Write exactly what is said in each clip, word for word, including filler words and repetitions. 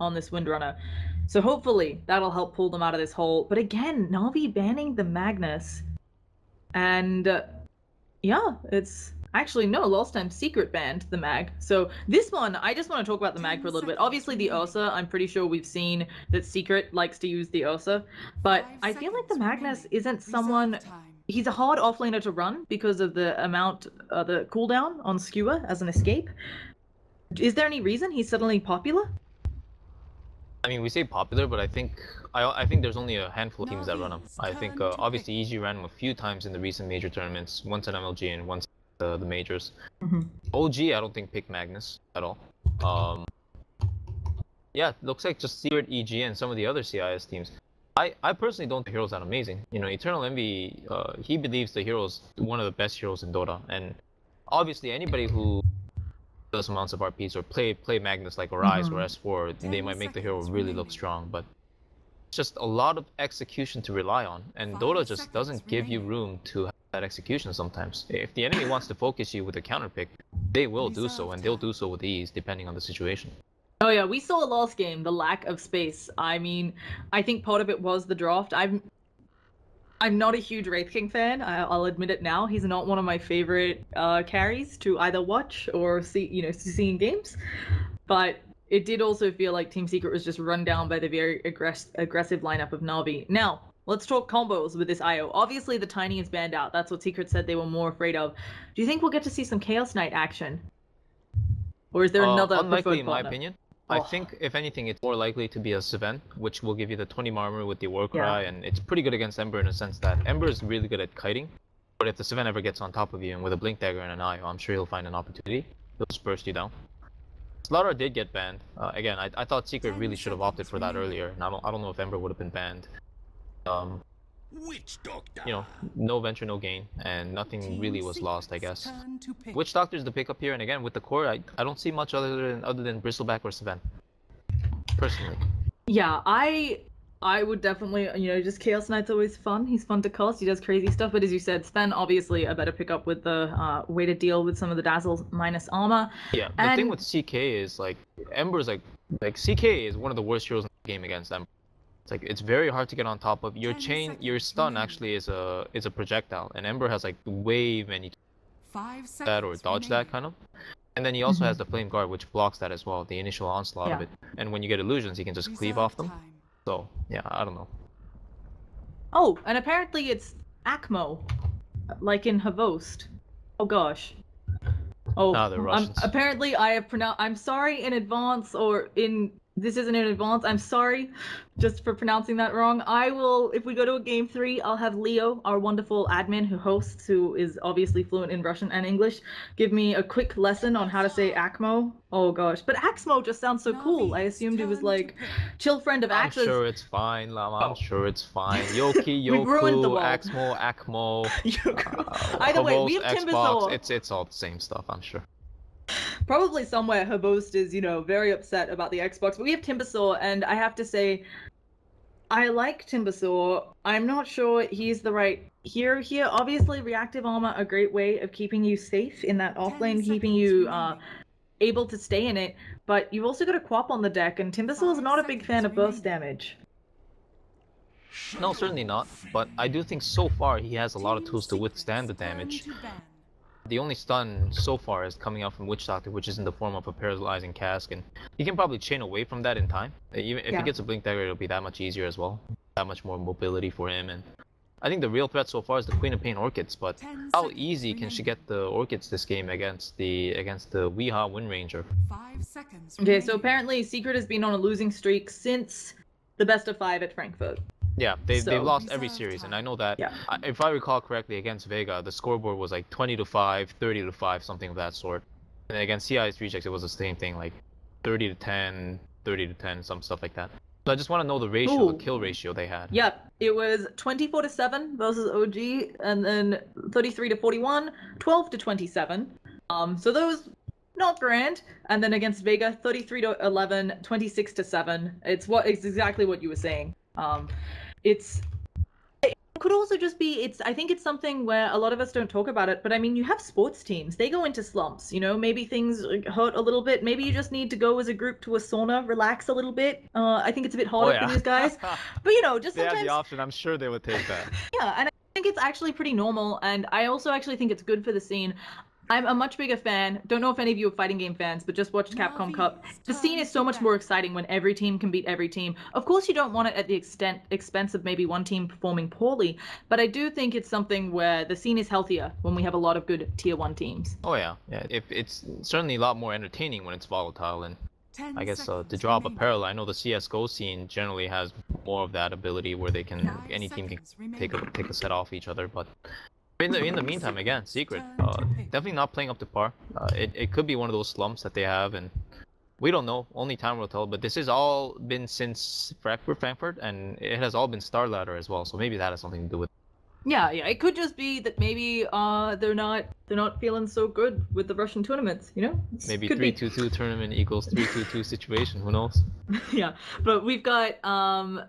on this Windrunner. So hopefully that'll help pull them out of this hole. But again, Na'Vi banning the Magnus. And uh, yeah, it's... Actually, no, last time Secret banned the Mag. So this one, I just want to talk about the Mag for a little bit. Obviously, the Ursa, I'm pretty sure we've seen that Secret likes to use the Ursa. But I feel like the Magnus isn't someone... He's a hard offlaner to run because of the amount, uh, the cooldown on Skewer as an escape. Is there any reason he's suddenly popular? I mean, we say popular, but I think I, I think there's only a handful of teams that run him. I think, uh, obviously, E G ran him a few times in the recent major tournaments, once at M L G and once... The, the majors. Mm-hmm. O G, I don't think picked Magnus at all. Um, yeah, looks like just Secret, E G, and some of the other C I S teams. I, I personally don't think the heroes that amazing. You know, Eternal Envy, uh, he believes the heroes one of the best heroes in Dota, and obviously anybody who does amounts of R Ps or play play Magnus like Arise mm-hmm. or S four, they might make the hero really look strong, but just a lot of execution to rely on, and Five Dota just doesn't give you room to have that execution sometimes. If the enemy wants to focus you with a counter pick, they will do so, and they'll do so with ease depending on the situation. Oh yeah, we saw last game the lack of space. I mean, I think part of it was the draft. I'm I'm not a huge Wraith King fan. I, I'll admit it now. He's not one of my favorite uh, carries to either watch or see, you know, seeing games. But it did also feel like Team Secret was just run down by the very aggress aggressive lineup of Na'Vi. Now, let's talk combos with this I O. Obviously, the Tiny is banned out. That's what Secret said they were more afraid of. Do you think we'll get to see some Chaos Knight action? Or is there uh, another unlikely, in my opinion. Oh. I think, if anything, it's more likely to be a Sven, which will give you the twenty armor with the Warcry, yeah. and it's pretty good against Ember in a sense that Ember is really good at kiting, but if the Sven ever gets on top of you and with a Blink Dagger and an I O, I'm sure he'll find an opportunity. He'll just burst you down. Slaughter did get banned. Uh, again, I, I thought Secret really should have opted for that earlier, and I don't, I don't know if Ember would have been banned. Um, Witch Doctor. You know, no venture, no gain, and nothing really was lost, I guess. Witch Doctor is the pickup here, and again, with the core, I, I don't see much other than other than Bristleback or Savant, personally. Yeah, I... I would definitely, you know, just Chaos Knight's always fun. He's fun to cast. He does crazy stuff. But as you said, Sven, obviously, a better pick up with the uh, way to deal with some of the Dazzle minus armor. Yeah, and... the thing with C K is, like, Ember's, like, like, C K is one of the worst heroes in the game against Ember. It's like, it's very hard to get on top of. Your chain, your stun actually is a is a projectile. And Ember has, like, way many... Five that or dodge remaining. That, kind of. And then he also mm-hmm. has the Flame Guard, which blocks that as well, the initial onslaught yeah. of it. And when you get illusions, he can just Resolve cleave off them. Time. So, yeah, I don't know. Oh, and apparently it's Axmo, like in Havost. Oh gosh. Oh, nah, they're Russians. Um, apparently I have pronounced. I'm sorry in advance, or in this isn't in advance. I'm sorry, just for pronouncing that wrong. I will, if we go to a game three, I'll have Leo, our wonderful admin who hosts, who is obviously fluent in Russian and English, give me a quick lesson on how to say Axmo. Oh gosh, but Axmo just sounds so cool. I assumed it was like chill friend of Axis. I'm sure it's fine, Lama. I'm sure it's fine. Yoki, Yoku, Axmo, Axmo. uh, Either Havost, way, we have Timbersaw. It's it's all the same stuff, I'm sure. Probably somewhere Havost is, you know, very upset about the Xbox, but we have Timbersaw, and I have to say, I like Timbersaw. I'm not sure he's the right hero here. Obviously, reactive armor, a great way of keeping you safe in that offlane, keeping you uh, able to stay in it, but you've also got a Quap on the deck, and Timbersaw is not a big fan of burst damage. No, certainly not, but I do think so far he has a lot of tools to withstand the damage. The only stun so far is coming out from Witch Doctor, which is in the form of a paralyzing cask, and you can probably chain away from that in time. Even if yeah. he gets a Blink Dagger, it'll be that much easier as well. That much more mobility for him, and I think the real threat so far is the Queen of Pain Orchids, but how easy can she get the Orchids this game against the against the Weeha Windranger? Five seconds. Okay, so apparently Secret has been on a losing streak since the best of five at Frankfurt. Yeah, they've, so, they've lost every series, and I know that, yeah. I, if I recall correctly, against Vega, the scoreboard was like twenty to five, thirty to five, something of that sort. And against C I S Rejects, it was the same thing, like thirty to ten, thirty to ten, some stuff like that. So I just want to know the ratio, Ooh. the kill ratio they had. Yep, it was twenty-four to seven versus O G, and then thirty-three to forty-one, twelve to twenty-seven. Um, so those... Not grand, and then against Vega, thirty-three to eleven, twenty-six to seven. It's what it's exactly what you were saying. Um, it's could also just be, it's, I think it's something where a lot of us don't talk about it, but I mean, you have sports teams, they go into slumps, you know, maybe things hurt a little bit, maybe you just need to go as a group to a sauna, relax a little bit. Uh, I think it's a bit harder oh, yeah. for these guys, but you know, just they sometimes... They had the option, I'm sure they would take that. Yeah, and I think it's actually pretty normal, and I also actually think it's good for the scene. I'm a much bigger fan. Don't know if any of you are fighting game fans, but just watched Capcom Cup. The scene is so much more exciting when every team can beat every team. Of course, you don't want it at the extent expense of maybe one team performing poorly, but I do think it's something where the scene is healthier when we have a lot of good tier one teams. Oh yeah, yeah. If it's certainly a lot more entertaining when it's volatile, and I guess uh, to draw up a parallel, I know the C S G O scene generally has more of that ability where they can any team can take a take a set off each other, but. In the, in the meantime, again, Secret, uh, definitely not playing up to par. Uh, it, it could be one of those slumps that they have, and we don't know. Only time will tell, but this has all been since Frankfurt, Frankfurt, and it has all been Starladder as well, so maybe that has something to do with it. Yeah, yeah, it could just be that maybe uh, they're not they're not feeling so good with the Russian tournaments, you know? It's, maybe three two two tournament equals three two two situation, who knows? Yeah, but we've got... Um,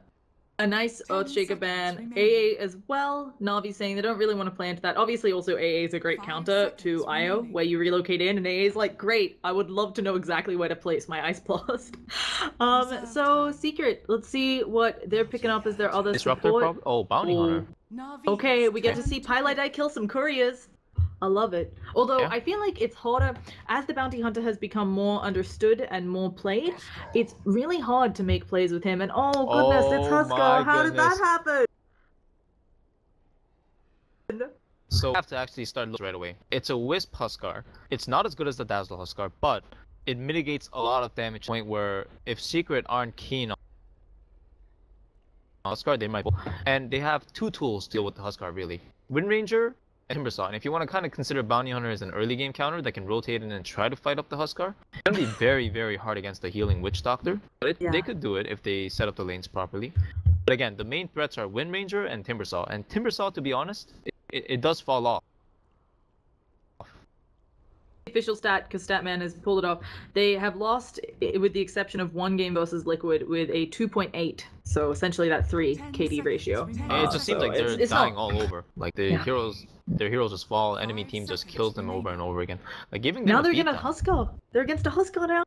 a nice Earthshaker ban, A A as well. Na'Vi saying they don't really want to play into that. Obviously, also A A is a great counter to I O, where you relocate in, and A A is like, great, I would love to know exactly where to place my Ice Blast. um, so, Secret, let's see what they're picking up as their other support. Oh, Bounty Hunter. Okay, we get to see pieliedie kill some couriers. I love it. Although, yeah. I feel like it's harder, as the Bounty Hunter has become more understood and more played, it's really hard to make plays with him. And oh, goodness, oh, it's Husker. How goodness. did that happen? So, we have to actually start looking right away. It's a Wisp Huskar. It's not as good as the Dazzle Huskar, but it mitigates a lot of damage to the point where if Secret aren't keen on Huskar, they might. And they have two tools to deal with the Huskar, really. Windranger. Timbersaw, and if you want to kind of consider Bounty Hunter as an early game counter that can rotate in and try to fight up the Huskar, it's going to be very, very hard against the healing Witch Doctor, but it, yeah. they could do it if they set up the lanes properly. But again, the main threats are Windranger and Timbersaw, and Timbersaw, to be honest, it, it, it does fall off. Official stat, because Statman has pulled it off, they have lost, with the exception of one game versus Liquid, with a two point eight, so essentially that three K D ratio. Uh, it just seems so like they're it's, it's dying not... all over. Like the yeah. heroes, their heroes just fall. Enemy team just kills them over and over again. Like giving them now they're gonna Huskar. They're against a Huskar now.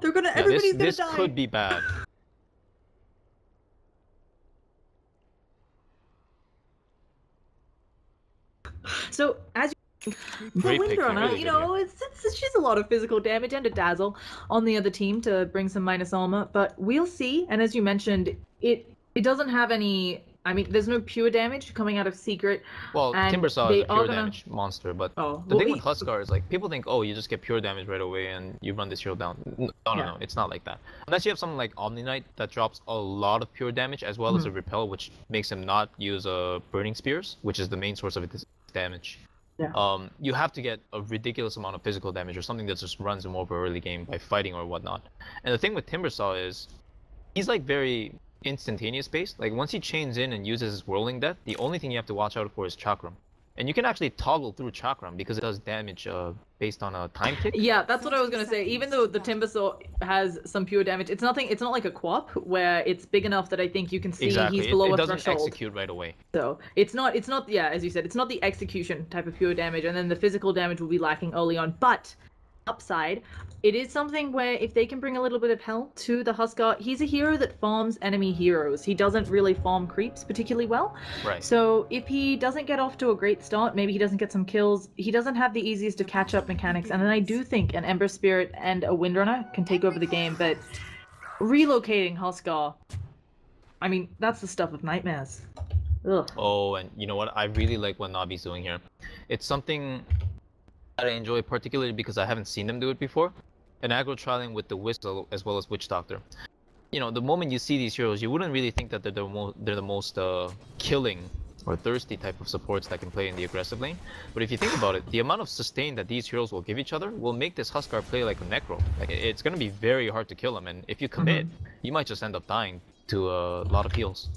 They're gonna. Yeah, everybody's this, gonna this die. This could be bad. So as. You The Windrunner, you know, it's, it's, it's, she's a lot of physical damage and a Dazzle on the other team to bring some minus armor, but we'll see. And as you mentioned, it it doesn't have any, I mean, there's no pure damage coming out of Secret. Well, Timbersaw is a pure gonna... damage monster, but oh, the well, thing with Huskar is like, people think, oh, you just get pure damage right away and you run this hero down. No, no, yeah. no, it's not like that. Unless you have something like Omni Knight that drops a lot of pure damage as well mm-hmm. as a Repel, which makes him not use uh, Burning Spears, which is the main source of its damage. Yeah. Um, you have to get a ridiculous amount of physical damage or something that just runs him over early game by fighting or whatnot. And the thing with Timbersaw is, he's like very instantaneous based. Like once he chains in and uses his Whirling Death, the only thing you have to watch out for is Chakram. And you can actually toggle through Chakram because it does damage uh, based on a time tick. Yeah, that's what I was gonna say. Even though the Timbersaw has some pure damage, it's nothing. It's not like a Quap where it's big enough that I think you can see exactly. he's below it, it a threshold. It doesn't execute right away. So it's not. It's not. Yeah, as you said, it's not the execution type of pure damage, and then the physical damage will be lacking early on. But upside, it is something where if they can bring a little bit of hell to the Huskar, he's a hero that farms enemy heroes. He doesn't really farm creeps particularly well. Right. So if he doesn't get off to a great start, maybe he doesn't get some kills, he doesn't have the easiest to catch up mechanics, and then I do think an Ember Spirit and a Windrunner can take over the game, but relocating Huskar, I mean, that's the stuff of nightmares. Ugh. Oh, and you know what? I really like what Na'Vi's doing here. It's something... I enjoy particularly because I haven't seen them do it before, and aggro trialing with the Wisp as well as Witch Doctor. You know, the moment you see these heroes, you wouldn't really think that they're the, mo they're the most uh, killing or thirsty type of supports that can play in the aggressive lane, but if you think about it, the amount of sustain that these heroes will give each other will make this Huskar play like a Necro. Like, it's going to be very hard to kill him, and if you commit, mm-hmm. you might just end up dying to a lot of heals.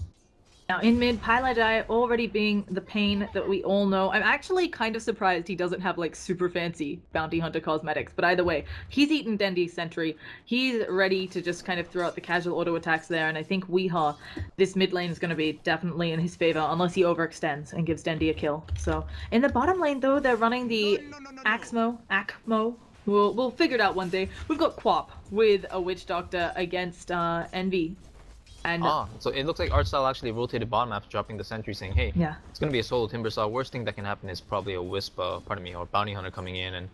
Now in mid, pieliedie already being the pain that we all know. I'm actually kind of surprised he doesn't have like super fancy bounty hunter cosmetics, but either way, he's eaten Dendi's sentry. He's ready to just kind of throw out the casual auto attacks there, and I think Weehaw, this mid lane is going to be definitely in his favor unless he overextends and gives Dendi a kill. So in the bottom lane though, they're running the no, no, no, no, Axmo, Axmo. We'll, we'll figure it out one day. We've got Quap with a Witch Doctor against uh, Envy. And ah, so it looks like Artstyle actually rotated bottom after dropping the sentry, saying, hey, yeah, it's going to be a solo Timbersaw. Worst thing that can happen is probably a Wisp, uh, pardon me, or Bounty Hunter coming in. And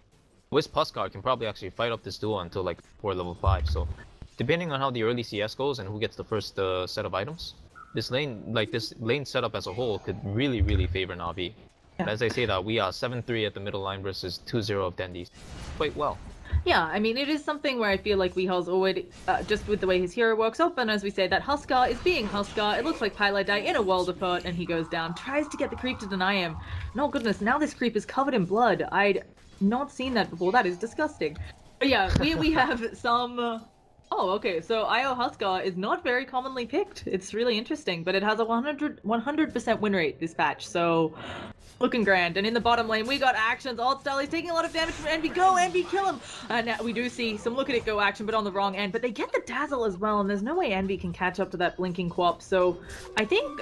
Wisp plus Guard can probably actually fight up this duel until like before level five. So depending on how the early C S goes and who gets the first uh, set of items, this lane, like this lane setup as a whole could really, really favor Na'Vi. Yeah. But as I say that, we are seven three at the middle line versus two zero of Dendi. Quite well. Yeah, I mean, it is something where I feel like Weehaw's already, uh, just with the way his hero works up, and as we say, that Huskar is being Huskar. It looks like pieliedie in a world of hurt, and he goes down, tries to get the creep to deny him. No goodness, now this creep is covered in blood. I'd not seen that before. That is disgusting. But yeah, here we have some... Uh... Oh, okay, so I O Huskar is not very commonly picked. It's really interesting, but it has a one hundred percent win rate this patch, so... Looking grand, and in the bottom lane we got Actions. Artstyle, he's taking a lot of damage from Envy. Go Envy, kill him! And we do see some look at it go action, but on the wrong end. But they get the Dazzle as well, and there's no way Envy can catch up to that blinking Quap. So I think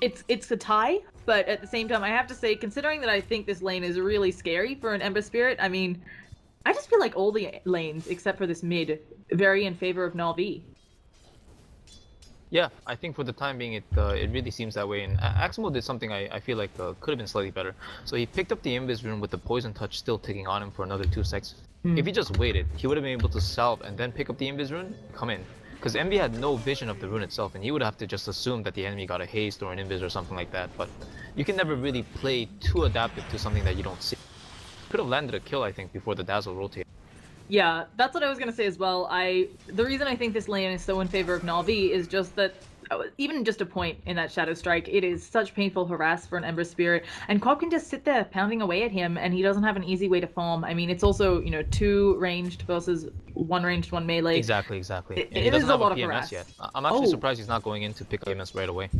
it's it's a tie, but at the same time I have to say, considering that I think this lane is really scary for an Ember Spirit, I mean, I just feel like all the lanes except for this mid very in favor of Na'Vi. Yeah, I think for the time being, it uh, it really seems that way. And Axmo did something I, I feel like uh, could have been slightly better. So he picked up the Invis Rune with the Poison Touch still ticking on him for another two secs. Mm. If he just waited, he would have been able to salve and then pick up the Invis Rune, come in. Because Envy had no vision of the rune itself, and he would have to just assume that the enemy got a haste or an Invis or something like that. But you can never really play too adaptive to something that you don't see. Could have landed a kill, I think, before the Dazzle rotated. Yeah, that's what I was going to say as well. I The reason I think this lane is so in favor of Na'Vi is just that even just a point in that Shadow Strike, it is such painful harass for an Ember Spirit, and Quap can just sit there pounding away at him, and he doesn't have an easy way to farm. I mean, it's also, you know, two ranged versus one ranged, one melee. Exactly, exactly. It, it, it is a lot of harass. Yet. I'm actually oh. surprised he's not going in to pick P M S right away.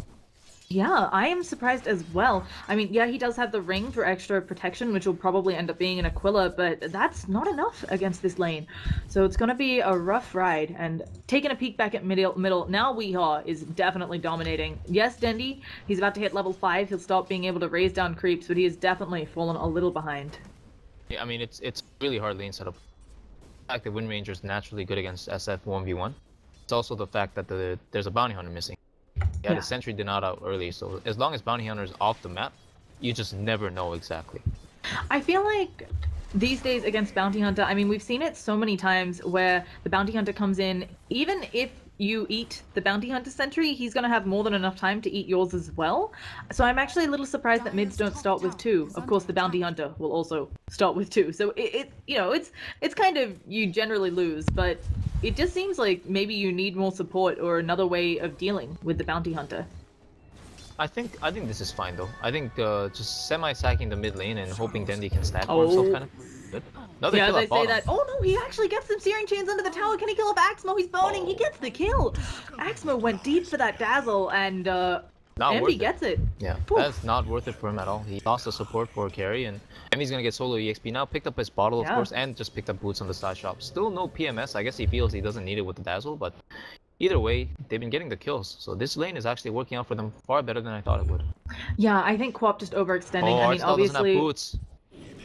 Yeah, I am surprised as well. I mean, yeah, he does have the ring for extra protection, which will probably end up being an Aquila, but that's not enough against this lane. So it's going to be a rough ride. And taking a peek back at middle, middle now Weehaw is definitely dominating. Yes, Dendi, he's about to hit level five. He'll stop being able to raise down creeps, but he has definitely fallen a little behind. Yeah, I mean, it's it's really hard lane setup. The fact that Wind Ranger is naturally good against S F one v one. It's also the fact that the, there's a Bounty Hunter missing. Yeah, yeah, the sentry did not out early, so as long as Bounty Hunter is off the map, you just never know exactly. I feel like these days against Bounty Hunter, I mean, we've seen it so many times where the Bounty Hunter comes in, even if you eat the Bounty Hunter sentry, he's going to have more than enough time to eat yours as well. So I'm actually a little surprised that mids don't start with two. Of course, the Bounty Hunter will also start with two. So it, it you know, it's it's kind of, you generally lose, but it just seems like maybe you need more support or another way of dealing with the Bounty Hunter. I think I think this is fine though. I think uh, just semi-sacking the mid lane and hoping Dendi can stack for himself kind of good. Another yeah, as I bottom. say that, oh no, he actually gets some Searing Chains under the tower. Can he kill up Axmo? He's boning. Oh. He gets the kill. Axmo went deep for that Dazzle, and uh, Envy gets it. Yeah, Oof. that's not worth it for him at all. He lost the support for carry, and Envy's gonna get solo E X P now. Picked up his bottle, of yeah. course, and just picked up boots on the side shop. Still no P M S. I guess he feels he doesn't need it with the Dazzle, but either way, they've been getting the kills. So this lane is actually working out for them far better than I thought it would. Yeah, I think Quap just overextending. Oh, I mean, Artstyle obviously. Doesn't have boots.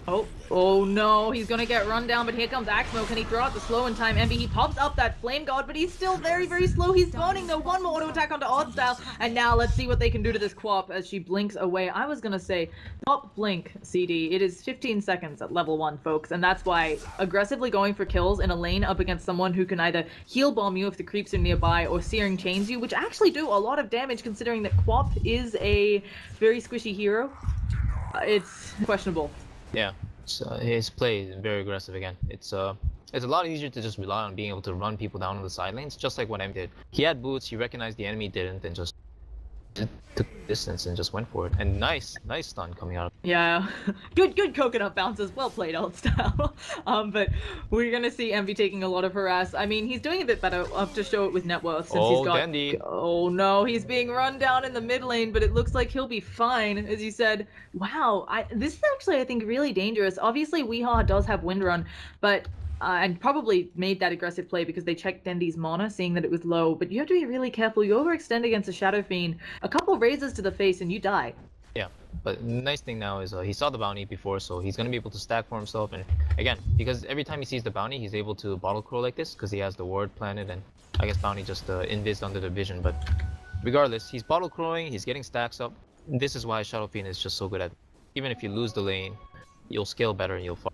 Oh, oh no, he's gonna get run down, but here comes Axmo. Can he throw out the slow in time? Envy, he pops up that Flame Guard, but he's still very, very slow. He's spawning though. One more auto attack onto Artstyle, and now let's see what they can do to this Quap as she blinks away. I was gonna say, pop blink, C D. It is fifteen seconds at level one, folks, and that's why aggressively going for kills in a lane up against someone who can either heal bomb you if the creeps are nearby or Searing Chains you, which actually do a lot of damage considering that Quap is a very squishy hero. Uh, it's questionable. Yeah, uh, his play is very aggressive again. It's uh, it's a lot easier to just rely on being able to run people down on the side lanes, just like what M did. He had boots, he recognized the enemy didn't, and just It took distance and just went for it. And nice, nice stun coming out. Yeah, good, good coconut bounces. Well played, old style. um, but we're gonna see Envy taking a lot of harass. I mean, he's doing a bit better. I'll have to show it with net worth since oh, he's got. Dendi. Oh no, he's being run down in the mid lane, but it looks like he'll be fine, as you said. Wow, I, this is actually I think really dangerous. Obviously, Weehaw does have Windrun, but. Uh, and probably made that aggressive play because they checked Dendi's mana, seeing that it was low. But you have to be really careful. You overextend against a Shadow Fiend. A couple raises to the face and you die. Yeah, but the nice thing now is uh, he saw the bounty before, so he's going to be able to stack for himself. And again, because every time he sees the bounty, he's able to bottle crow like this because he has the ward planted. And I guess bounty just uh, invis under the vision. But regardless, he's bottle crowing, he's getting stacks up. This is why Shadow Fiend is just so good at it. Even if you lose the lane, you'll scale better and you'll farm.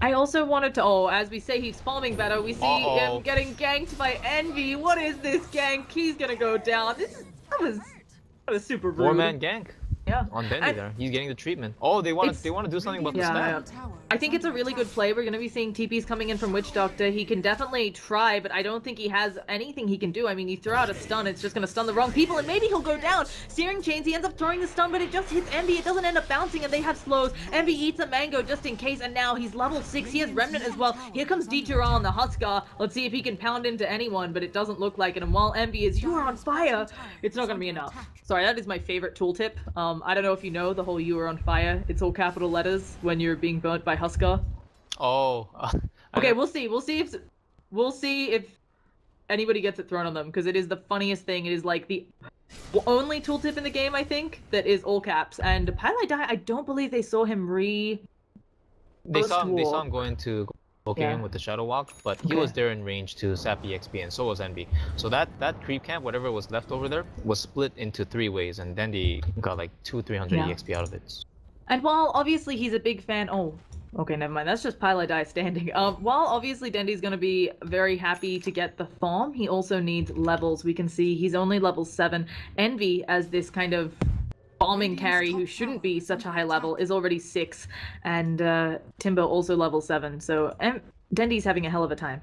I also wanted to, oh, as we say, he's farming better. We see Uh-oh. him getting ganked by Envy. What is this gank? He's gonna go down. This is, that was, that was super rude. Four-man gank. Yeah. On Dendi and there. He's getting the treatment. Oh, they want to, they want to do something about yeah, the stat. Yeah. I think it's a really good play. We're gonna be seeing T Ps coming in from Witch Doctor. He can definitely try, but I don't think he has anything he can do. I mean, you throw out a stun, it's just gonna stun the wrong people, and maybe he'll go down. Searing Chains, he ends up throwing the stun, but it just hits Envy. It doesn't end up bouncing, and they have slows. Envy eats a mango just in case, and now he's level six. He has Remnant as well. Here comes D T R on the Huskar. Let's see if he can pound into anyone, but it doesn't look like it. And while Envy is, you are on fire, it's not gonna be enough. Sorry, that is my favorite tooltip. Um, I don't know if you know the whole "you are on fire." It's all capital letters when you're being burnt by Huskar. Oh. Uh, okay, we'll see. We'll see if we'll see if anybody gets it thrown on them because it is the funniest thing. It is like the only tooltip in the game I think that is all caps. And Pieliedie, I don't believe they saw him re. They saw him. War. They saw him going to poking yeah. in with the Shadow Walk, but he okay. was there in range to sap E X P, and so was Envy. So that that creep camp, whatever was left over there, was split into three ways, and Dendi got like two, three hundred yeah. E X P out of it. And while obviously he's a big fan, oh, okay, never mind. That's just Pieliedie standing. Um, while obviously Dendi's gonna be very happy to get the farm, he also needs levels. We can see he's only level seven. Envy, as this kind of bombing carry who shouldn't be such a high level, is already six, and uh, Timbo also level seven, so M Dendi's having a hell of a time.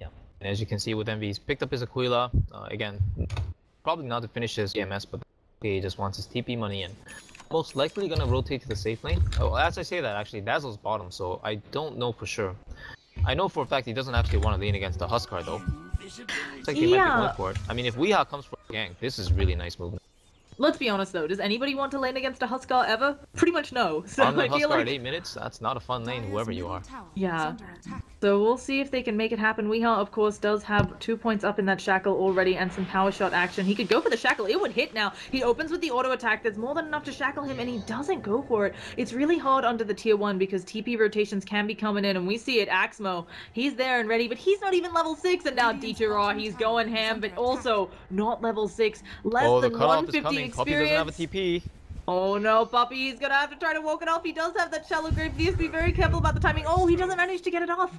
Yeah, and as you can see with Envy, he's picked up his Aquila, uh, again, probably not to finish his E M S, but he just wants his T P money in. Most likely gonna rotate to the safe lane. Oh, as I say that, actually, Dazzle's bottom, so I don't know for sure. I know for a fact he doesn't actually want to lean against the Huskar, though. It's like he yeah. might be going for it. I mean, if Weehaw comes for a gank, this is really nice movement. Let's be honest though, does anybody want to lane against a Huskar ever? Pretty much no. So on the I feel Huskar like... at eight minutes, that's not a fun lane, whoever you are. Yeah. So we'll see if they can make it happen. Weehaw, of course, does have two points up in that Shackle already and some power shot action. He could go for the Shackle. It would hit now. He opens with the auto attack. There's more than enough to shackle him, and he doesn't go for it. It's really hard under the tier one because T P rotations can be coming in, and we see it. Axmo, he's there and ready, but he's not even level six, and now D T R, he's going ham, but also not level six. Less oh, than one fifty. Puppey doesn't have a T P. Oh no, Puppey, he's gonna have to try to walk it off. He does have that shallow grave. He has to be very careful about the timing. Oh, he doesn't manage to get it off.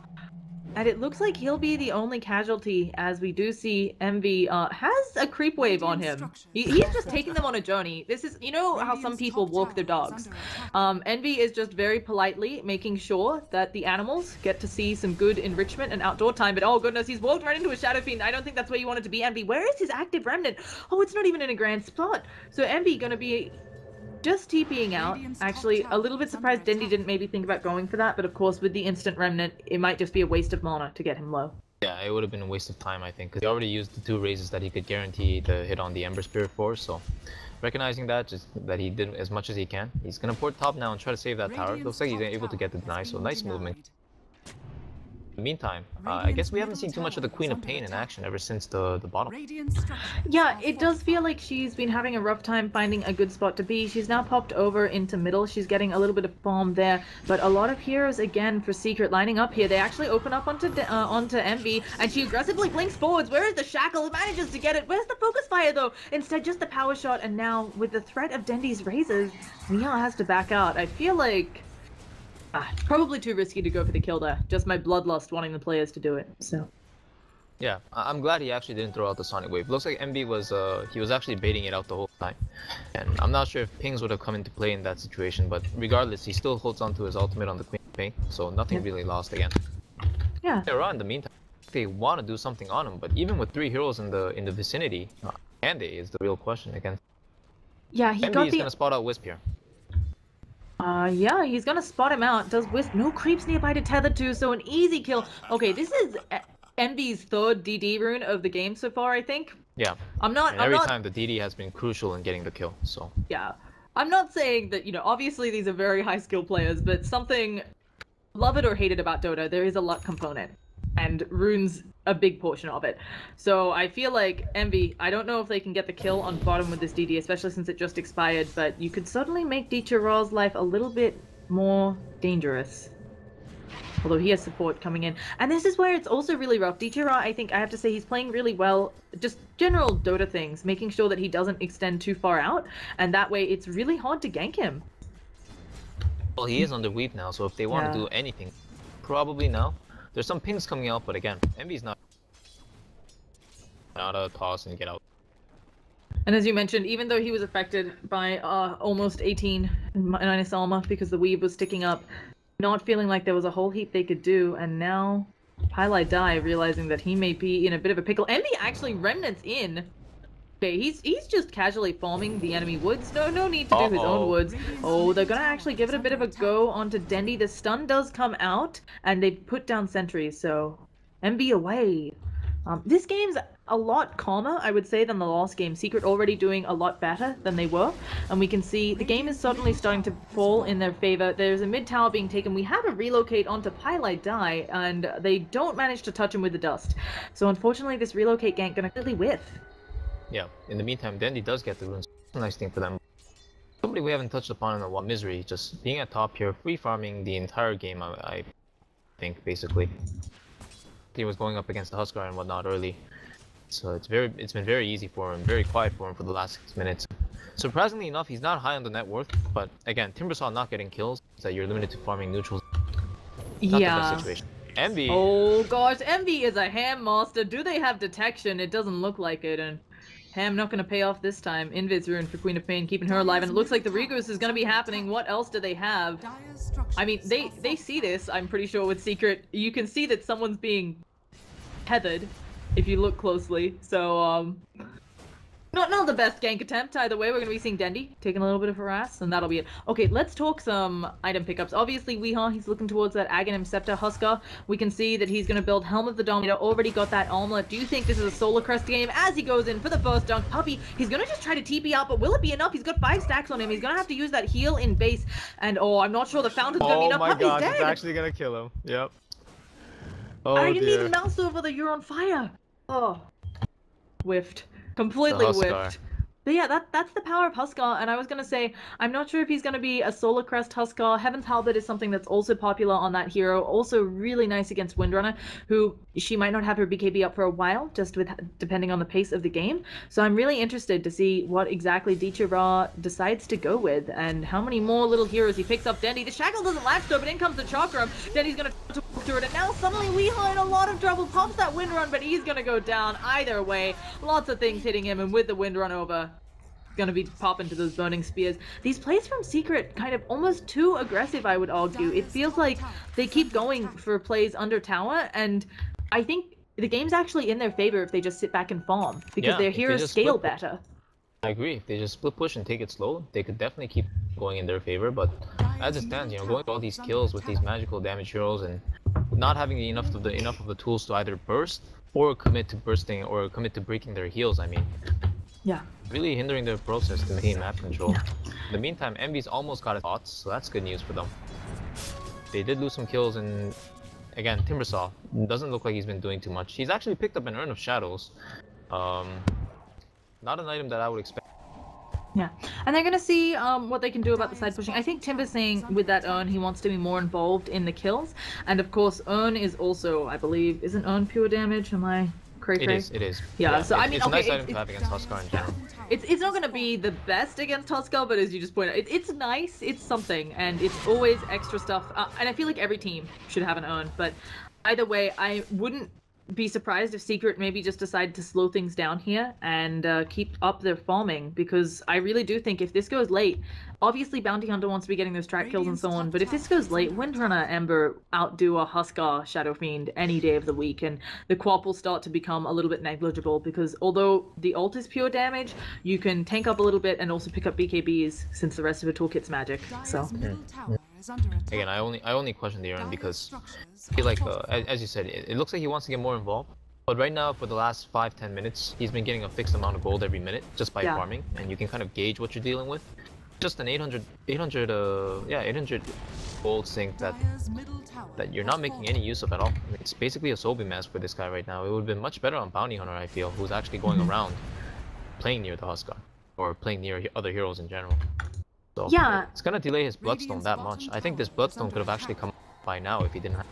And it looks like he'll be the only casualty, as we do see Envy uh, has a creep wave on him. He, he's just taking them on a journey. This is, you know how some people walk their dogs. Um, Envy is just very politely making sure that the animals get to see some good enrichment and outdoor time. But oh goodness, he's walked right into a Shadow Fiend. I don't think that's where you wanted to be, Envy. Where is his active remnant? Oh, it's not even in a grand spot. So Envy gonna be just TPing out. Actually, a little bit surprised Dendi didn't maybe think about going for that, but of course, with the instant remnant, it might just be a waste of mana to get him low. Yeah, it would have been a waste of time, I think, because he already used the two raises that he could guarantee the hit on the Ember Spirit for, so recognizing that, just that he did as much as he can. He's going to port top now and try to save that tower. Looks like he's able to get the deny, so nice movement. Meantime, uh, I guess we haven't seen too much of the Queen of Pain in action ever since the, the bottom. Yeah, it does feel like she's been having a rough time finding a good spot to be. She's now popped over into middle. She's getting a little bit of farm there, but a lot of heroes again for Secret lining up here. They actually open up onto uh, onto Envy, and she aggressively blinks forwards. Where is the Shackle? It manages to get it. Where's the Focus Fire though? Instead, just the Power Shot, and now with the threat of Dendi's raises, Mia has to back out. I feel like... Ah, probably too risky to go for the kill there. Just my bloodlust wanting the players to do it, so... Yeah, I'm glad he actually didn't throw out the Sonic Wave. Looks like M B was, uh, he was actually baiting it out the whole time. And I'm not sure if pings would have come into play in that situation, but regardless, he still holds on to his ultimate on the Queen of Pain, so nothing yeah. really lost again. Yeah. They're on in the meantime. they want to do something on him, but even with three heroes in the in the vicinity, Andy is the real question against. Yeah, he Andy got is the... gonna spot out Wisp here. Uh, yeah, he's gonna spot him out. Does Wisp no creeps nearby to tether to, so an easy kill. Okay, this is Envy's third D D rune of the game so far, I think. Yeah. I'm not. And every I'm not... time the D D has been crucial in getting the kill. So. Yeah, I'm not saying that, you know. Obviously, these are very high skill players, but something, love it or hate it about Dota, there is a luck component, and runes a big portion of it. So I feel like Envy, I don't know if they can get the kill on bottom with this D D, especially since it just expired, but you could certainly make D T R L's life a little bit more dangerous. Although he has support coming in. And this is where it's also really rough. D T R L, I think I have to say, he's playing really well, just general Dota things, making sure that he doesn't extend too far out, and that way it's really hard to gank him. Well, he is on the weep now, so if they want yeah. to do anything, probably now. There's some pings coming out, but again, Envy's not not a toss and get out. And as you mentioned, even though he was affected by uh, almost eighteen minus Alma because the weave was sticking up, not feeling like there was a whole heap they could do, and now Pieliedie die, realizing that he may be in a bit of a pickle. Envy actually remnants in. Okay, he's he's just casually farming the enemy woods. No, no need to do uh-oh. his own woods. Oh, they're gonna actually give it a bit of a go onto Dendi. The stun does come out, and they put down sentries. So, M B away. Um, this game's a lot calmer, I would say, than the last game. Secret already doing a lot better than they were, and we can see the game is suddenly starting to fall in their favor. There's a mid tower being taken. We have a relocate onto Pieliedie, and they don't manage to touch him with the dust. So, unfortunately, this relocate gank gonna really whiff. Yeah, in the meantime, Dendi does get the runes. Nice thing for them. Somebody we haven't touched upon in a while, Misery, just being at top here, free farming the entire game, I, I think, basically. He was going up against the Huskar and whatnot early. So it's very, it's been very easy for him, very quiet for him for the last six minutes. Surprisingly enough, he's not high on the net worth, but again, Timbersaw not getting kills, so you're limited to farming neutrals. Not yeah. the best situation. Envy! Oh gosh, Envy is a ham master. Do they have detection? It doesn't look like it, and... Ham not gonna pay off this time. Invid's ruined for Queen of Pain, keeping her alive, and it looks like the Regus is gonna be happening. What else do they have? I mean, they, they see this, I'm pretty sure, with Secret. You can see that someone's being tethered, if you look closely. So, um... Not, not the best gank attempt, either way. We're gonna be seeing Dendi taking a little bit of harass, and that'll be it. Okay, let's talk some item pickups. Obviously, Weehaw, he's looking towards that Aghanim Scepter Huskar. We can see that he's gonna build Helm of the Dominator, already got that Alma. Do you think this is a Solar Crest game? As he goes in for the first dunk, Puppey, he's gonna just try to T P out, but will it be enough? He's got five stacks on him. He's gonna have to use that heal in base, and oh, I'm not sure the Fountain's gonna oh be enough. Oh my Puppy's god, dead. It's actually gonna kill him. Yep. Oh, I didn't dear. even mouse over that you're on fire. Oh. Whiffed. Completely whiffed. But yeah, that, that's the power of Huskar, and I was going to say, I'm not sure if he's going to be a Solar Crest Huskar. Heaven's Halberd is something that's also popular on that hero, also really nice against Windrunner, who she might not have her B K B up for a while, just with depending on the pace of the game. So I'm really interested to see what exactly D T R L decides to go with, and how many more little heroes he picks up. Dendi, the Shackle doesn't latch though, but in comes the Chakram. Dendi's going to walk through it, and now suddenly Weehaw in a lot of trouble, pops that Windrun, but he's going to go down either way. Lots of things hitting him, and with the Windrun over, gonna be popping to those burning spears. These plays from Secret kind of almost too aggressive, I would argue. It feels like they keep going for plays under tower, and I think the game's actually in their favor if they just sit back and farm, because yeah, their heroes scale better. I agree. If they just split push and take it slow, they could definitely keep going in their favor, but as it stands, you know, going with all these kills with these magical damage heroes and not having enough of the enough of the tools to either burst or commit to bursting or commit to breaking their heals, I mean. Yeah. Really hindering their process to maintain map control. Yeah. In the meantime, Envy's almost got his bots, so that's good news for them. They did lose some kills, and again, Timbersaw doesn't look like he's been doing too much. He's actually picked up an Urn of Shadows. Um, not an item that I would expect. Yeah, and they're gonna see um, what they can do about the side pushing. I think Timber's saying with that Urn, he wants to be more involved in the kills, and of course, Urn is also, I believe, isn't Urn pure damage? Am I? Cray -cray. It is, it is. Yeah, yeah. so it's, I mean, it's okay, a nice item to have against Huskar in general. It's, it's not going to be the best against Huskar, but as you just pointed out, it, it's nice, it's something, and it's always extra stuff. Uh, and I feel like every team should have an Urn, but either way, I wouldn't be surprised if Secret maybe just decide to slow things down here and uh, keep up their farming, because I really do think if this goes late, obviously Bounty Hunter wants to be getting those track kills and so on, but if this goes late, Windrunner Ember outdo a Huskar Shadow Fiend any day of the week, and the Quap will start to become a little bit negligible, because although the ult is pure damage, you can tank up a little bit and also pick up B K Bs since the rest of her toolkit's magic. So. Mm-hmm. Again, I only I only question the Aaron because he like uh, as you said, it, it looks like he wants to get more involved. But right now, for the last five ten minutes, he's been getting a fixed amount of gold every minute just by yeah. farming, and you can kind of gauge what you're dealing with. Just an eight hundred, eight hundred, uh, yeah, eight hundred gold sink that that you're not making any use of at all. I mean, it's basically a Soulbeam mask for this guy right now. It would have been much better on Bounty Hunter, I feel, who's actually going around playing near the Huskar or playing near other heroes in general. So, yeah, it's gonna delay his Bloodstone that much. I think this Bloodstone could have actually come by now if he didn't have.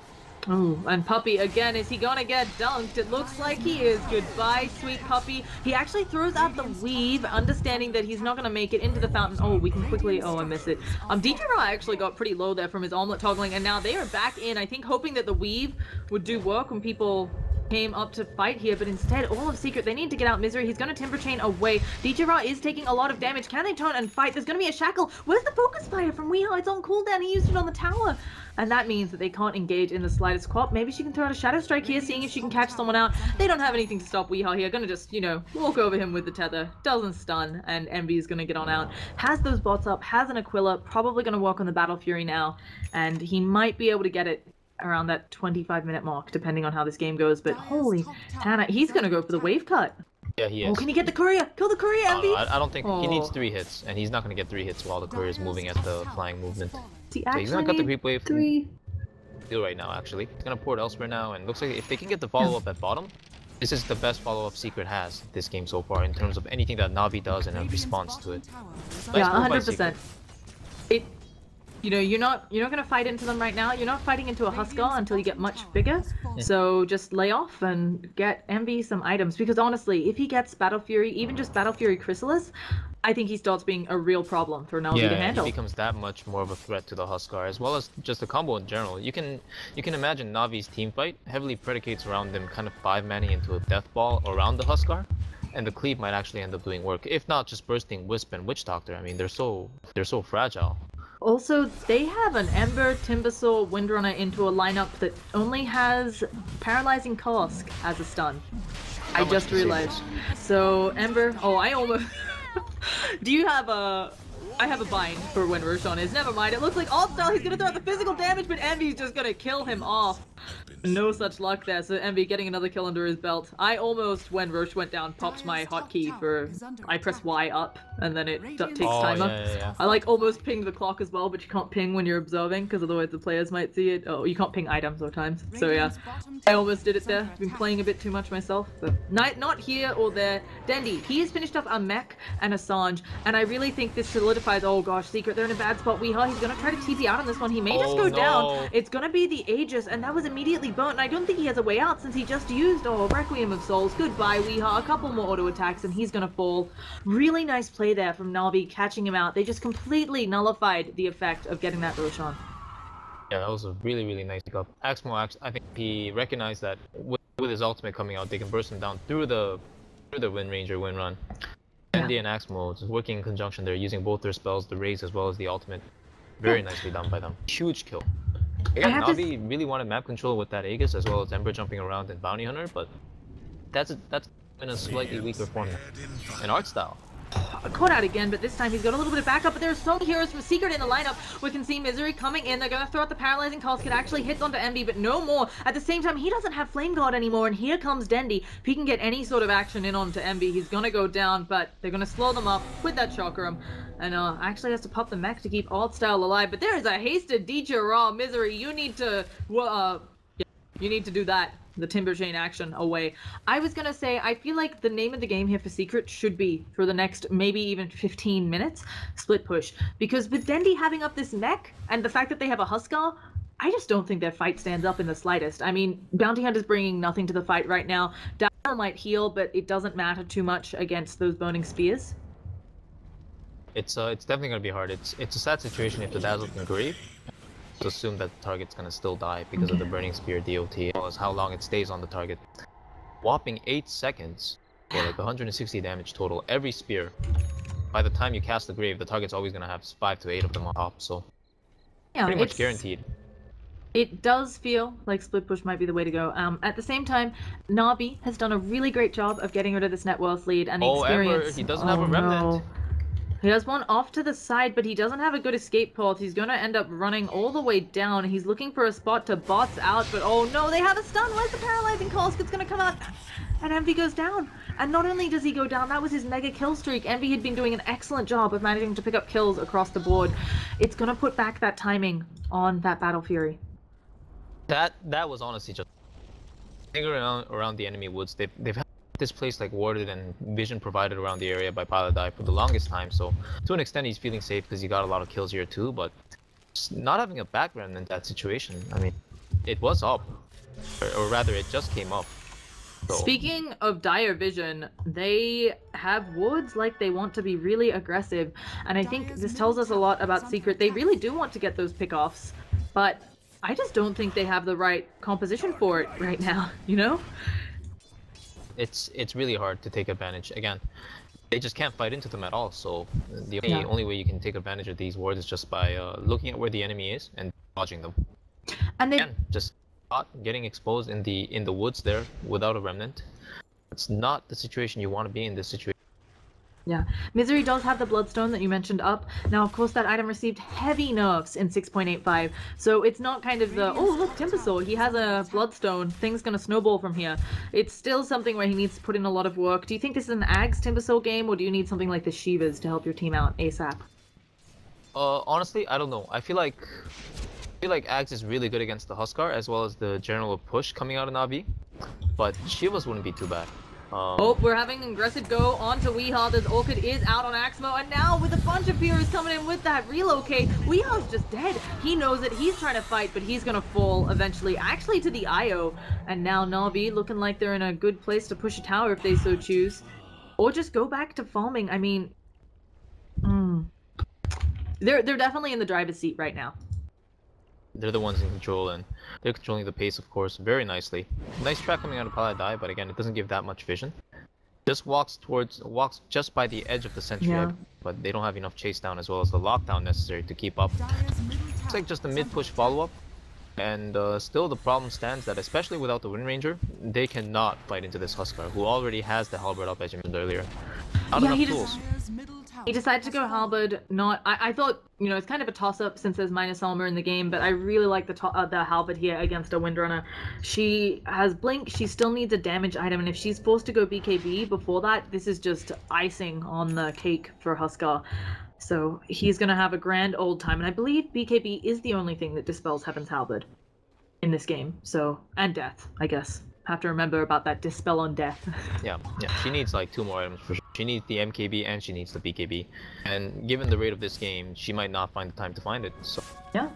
Oh, and Puppey again, is he gonna get dunked? It looks like he is. Goodbye, sweet Puppey. He actually throws out the weave, understanding that he's not gonna make it into the fountain. Oh, we can quickly, oh, I miss it. Um, D J Ra actually got pretty low there from his omelet toggling, and now they are back in, I think hoping that the weave would do work when people came up to fight here, but instead all of Secret, they need to get out Misery. He's gonna Timber Chain away. D J Ra is taking a lot of damage. Can they turn and fight? There's gonna be a Shackle. Where's the Focus Fire from Weehaw? It's on cooldown. He used it on the tower. And that means that they can't engage in the slightest co-op. Maybe she can throw out a Shadow Strike here, seeing if she can catch someone out. They don't have anything to stop Weehaw here. Gonna just, you know, walk over him with the tether. Doesn't stun, and Envy is gonna get on out. Has those bots up, has an Aquila, probably gonna walk on the Battle Fury now, and he might be able to get it around that twenty-five minute mark, depending on how this game goes, but holy Tana, he's gonna go for the wave cut. Yeah, he is. Oh, can he get the courier? Kill the courier, Envy! I, I don't think oh. he needs three hits, and he's not gonna get three hits while the courier is moving at the flying movement. He so he's gonna cut the creep wave three. Deal right now, actually. He's gonna port elsewhere now, and looks like if they can get the follow-up at bottom, this is the best follow-up Secret has this game so far in terms of anything that Na'Vi does and a response to it. Nice yeah, one hundred percent. It. You know, you're not you're not gonna fight into them right now. You're not fighting into a Huskar until you get much bigger. Yeah. So just lay off and get Envy some items, because honestly, if he gets Battle Fury, even just Battle Fury Chrysalis, I think he starts being a real problem for Na'Vi yeah, to handle. He becomes that much more of a threat to the Huskar, as well as just the combo in general. You can you can imagine Na'Vi's team fight heavily predicates around them kind of five manning into a death ball around the Huskar, and the cleave might actually end up doing work, if not just bursting Wisp and Witch Doctor. I mean, they're so they're so fragile. Also, they have an Ember, Timbersaw, Windrunner into a lineup that only has Paralyzing Cask as a stun. How I just realized. So, Ember... Oh, I almost... Do you have a... I have a bind for when Roshan is. Never mind. It looks like Artstyle, he's gonna throw out the physical damage, but Envy's just gonna kill him off. No such luck there, so Envy getting another kill under his belt. I almost, when Rosh went down, popped my hotkey for... I press Y up, and then it takes oh, time yeah, up. Yeah, yeah. I like almost pinged the clock as well, but you can't ping when you're observing, because otherwise the players might see it. Oh, you can't ping items or times. So yeah, I almost did it there. Been playing a bit too much myself, but not here or there. Dendi, he has finished up a mech and Assange, and I really think this solidifies... Oh gosh, Secret, they're in a bad spot. Weehaw, he's gonna try to T P out on this one. He may oh, just go no. down. It's gonna be the Aegis, and that was immediately burnt, and I don't think he has a way out since he just used oh, Requiem of Souls. Goodbye, Weehaw. A couple more auto attacks and he's gonna fall. Really nice play there from Na'Vi, catching him out. They just completely nullified the effect of getting that Roshan. Yeah, that was a really, really nice pickup. Axmo, I think he recognized that with, with his ultimate coming out, they can burst him down through the through the Wind Ranger Wind Run. Yeah. Dendi and Axmo just working in conjunction. They're using both their spells, the raise as well as the ultimate. Very nicely done by them. Huge kill. Yeah, Na'Vi to... really wanted map control with that Aegis as well as Ember jumping around and Bounty Hunter, but that's a, that's in a slightly weaker form in art style. Caught out again, but this time he's got a little bit of backup, but there are so many heroes from Secret in the lineup. We can see Misery coming in. They're going to throw out the Paralyzing Cask. It actually hits onto Envy, but no more. At the same time, he doesn't have Flame Guard anymore, and here comes Dendi. If he can get any sort of action in onto Envy, he's going to go down, but they're going to slow them up with that Chakram. And uh, actually has to pop the mech to keep Artstyle alive, but there is a hasted D J Raw. Misery, you need to... Uh, yeah, you need to do that. The Timber Chain action away. I was gonna say, I feel like the name of the game here for Secret should be, for the next maybe even fifteen minutes, Split Push. Because with Dendi having up this mech, and the fact that they have a Huskar, I just don't think their fight stands up in the slightest. I mean, Bounty Hunter's bringing nothing to the fight right now. Daryl might heal, but it doesn't matter too much against those Burning Spears. It's uh, it's definitely gonna be hard. It's, it's a sad situation if the Dazzle can grieve. to assume that the target's gonna still die because okay. of the Burning Spear D O T, as well as how long it stays on the target. Whopping eight seconds for like one hundred sixty damage total every spear. By the time you cast the Grave, the target's always gonna have five to eight of them on top, so yeah, pretty much guaranteed. It does feel like split push might be the way to go. Um, at the same time, Na'Vi has done a really great job of getting rid of this net worth lead and the oh, experience. Ever. He doesn't oh, have a remnant. No. He has one off to the side, but he doesn't have a good escape path. He's going to end up running all the way down. He's looking for a spot to bots out, but oh no, they have a stun. Where's the paralyzing Colsk? It's going to come out, and Envy goes down. And not only does he go down, that was his mega kill streak. Envy had been doing an excellent job of managing to pick up kills across the board. It's going to put back that timing on that Battle Fury. That that was honestly just figuring around, around the enemy woods. They've, they've had this place like warded and vision provided around the area by pieliedie for the longest time, so to an extent he's feeling safe because he got a lot of kills here too, but just not having a background in that situation, I mean, it was up, or, or rather it just came up. So. Speaking of dire vision, they have wards like they want to be really aggressive, and I think this tells us a lot about Secret. They really do want to get those pickoffs, but I just don't think they have the right composition for it right now, you know? It's it's really hard to take advantage. Again, they just can't fight into them at all, so the only, yeah. only way you can take advantage of these wards is just by uh, looking at where the enemy is and dodging them. And they... Again, just not getting exposed in the, in the woods there without a remnant. It's not the situation you want to be in this situation. Yeah, Misery does have the Bloodstone that you mentioned up. Now, of course, that item received heavy nerfs in six point eight five, so it's not kind of the, oh, look, Timbersaw, he has a Bloodstone, things gonna snowball from here. It's still something where he needs to put in a lot of work. Do you think this is an Ags Timbersaw game, or do you need something like the Shivas to help your team out ASAP? Uh, honestly, I don't know. I feel like I feel like Ags is really good against the Huskar, as well as the general push coming out of Na'Vi, but Shivas wouldn't be too bad. Um, oh, we're having an aggressive go onto Weehaw. This Orchid is out on Axmo, and now with a bunch of Furies coming in with that relocate, Weehaw's just dead. He knows it. He's trying to fight, but he's going to fall eventually, actually to the I O. And now Na'Vi looking like they're in a good place to push a tower if they so choose. Or just go back to farming. I mean, mm, they're, they're definitely in the driver's seat right now. They're the ones in control, and they're controlling the pace, of course, very nicely. Nice track coming out of pieliedie, but again, it doesn't give that much vision. Just walks towards, walks just by the edge of the sentry, yeah. but they don't have enough chase down as well as the lockdown necessary to keep up. Looks like just a mid-push follow-up, and uh, still the problem stands that, especially without the Wind Ranger, they cannot fight into this Huskar, who already has the Halberd up, as you mentioned earlier. Not yeah, enough tools. He decided to go Halberd, not... I, I thought, you know, it's kind of a toss-up since there's minus armor in the game, but I really like the, uh, the Halberd here against a Windrunner. She has Blink, she still needs a damage item, and if she's forced to go B K B before that, this is just icing on the cake for Huskar. So he's going to have a grand old time, and I believe B K B is the only thing that dispels Heaven's Halberd in this game, so... and Death, I guess. Have to remember about that dispel on Death. yeah, yeah, she needs like two more items for sure. She needs the M K B and she needs the B K B, and given the rate of this game, she might not find the time to find it. So yeah,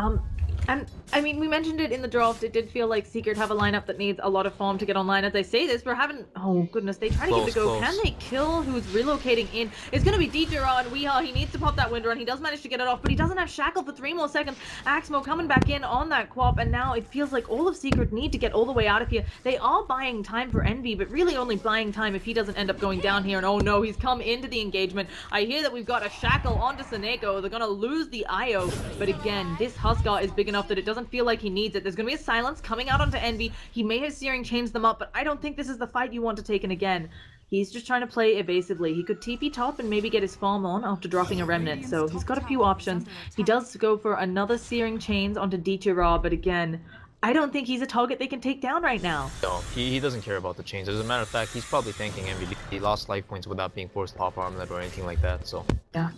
um, and I mean, we mentioned it in the draft. It did feel like Secret have a lineup that needs a lot of farm to get online. As I say this, we're having oh goodness, they try to close, give it a go. Close. Can they kill who's relocating in? It's gonna be D J R on Weehaw. He needs to pop that Windrun. He does manage to get it off, but he doesn't have Shackle for three more seconds. Axmo coming back in on that Quap, and now it feels like all of Secret need to get all the way out of here. They are buying time for Envy, but really only buying time if he doesn't end up going down here. And oh no, he's come into the engagement. I hear that we've got a Shackle onto Sonneiko. They're gonna lose the I O, but again, this Huskar is big enough that it doesn't feel like he needs it. There's going to be a silence coming out onto Envy. He may have Searing Chains them up, but I don't think this is the fight you want to take in again. He's just trying to play evasively. He could T P top and maybe get his farm on after dropping a remnant, so he's got a few options. He does go for another Searing Chains onto D T R, but again, I don't think he's a target they can take down right now. No, he, he doesn't care about the chains. As a matter of fact, he's probably thanking Envy because he lost life points without being forced to pop armlet or anything like that, so... Yeah,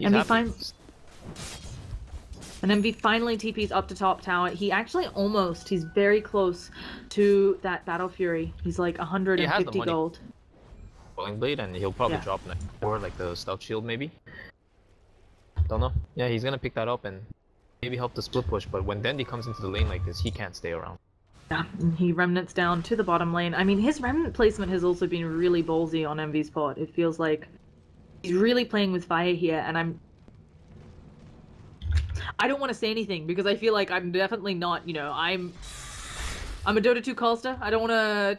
and we find... And Envy finally T Ps up to top tower. He actually almost, he's very close to that Battle Fury. He's like one hundred fifty gold. Falling Blade, and he'll probably yeah. drop an or like the Stout Shield maybe. Don't know. Yeah, he's gonna pick that up and maybe help the split push, but when Dendi comes into the lane like this, he can't stay around. Yeah, and he remnants down to the bottom lane. I mean, his remnant placement has also been really ballsy on Envy's part. It feels like he's really playing with fire here, and I'm I don't want to say anything because I feel like I'm definitely not, you know, I'm I'm a Dota two caster. I don't want to...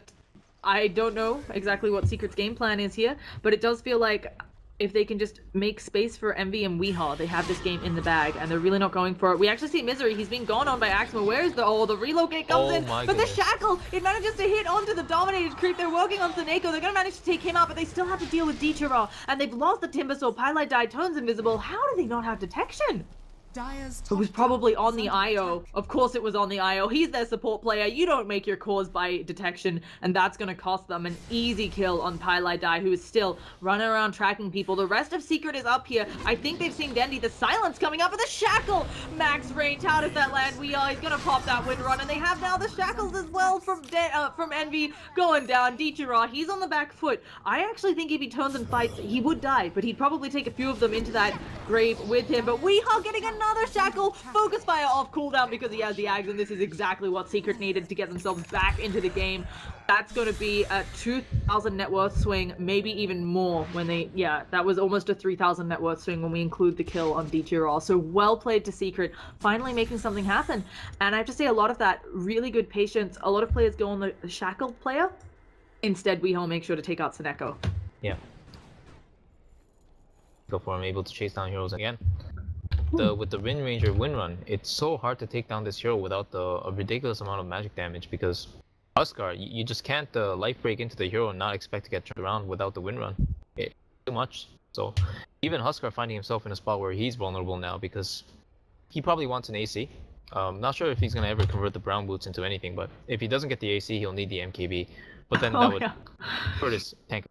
I don't know exactly what Secret's game plan is here, but it does feel like if they can just make space for Envy and Weehaw, they have this game in the bag, and they're really not going for it. We actually see Misery. He's being gone on by Axmo. Where is the... Oh, the relocate comes oh in, but goodness. The Shackle, it manages to hit onto the Dominated Creep. They're working on Sonneiko. They're going to manage to take him out, but they still have to deal with D T R, and they've lost the Timbersaw. Pieliedie died, Tone's invisible. How do they not have detection? It was probably on the I O. Of course it was on the I O. He's their support player. You don't make your cores by detection, and that's going to cost them an easy kill on pieliedie, who is still running around tracking people. The rest of Secret is up here. I think they've seen Dendi. The silence coming up with a Shackle. Max range. How does that land? We are. He's going to pop that wind run, and they have now the Shackles as well from De uh, from Envy going down. D T R, he's on the back foot. I actually think if he turns and fights, he would die, but he'd probably take a few of them into that grave with him. But we are getting a another Shackle, Focus Fire off cooldown because he has the Ags, and this is exactly what Secret needed to get themselves back into the game. That's going to be a two thousand net worth swing, maybe even more when they, yeah, that was almost a three thousand net worth swing when we include the kill on D T R. So well played to Secret, finally making something happen. And I have to say, a lot of that really good patience. A lot of players go on the Shackle player. Instead, Weehaw make sure to take out Sonneiko. Yeah. Go for him, able to chase down heroes again. The, with the Wind Ranger win run, it's so hard to take down this hero without the, a ridiculous amount of magic damage, because Huskar, you, you just can't uh, life break into the hero and not expect to get turned around without the win run. It's too much. So even Huskar finding himself in a spot where he's vulnerable now, because he probably wants an A C. Um, not sure if he's going to ever convert the brown boots into anything, but if he doesn't get the A C, he'll need the M K B. But then oh, that would yeah. hurt his tank.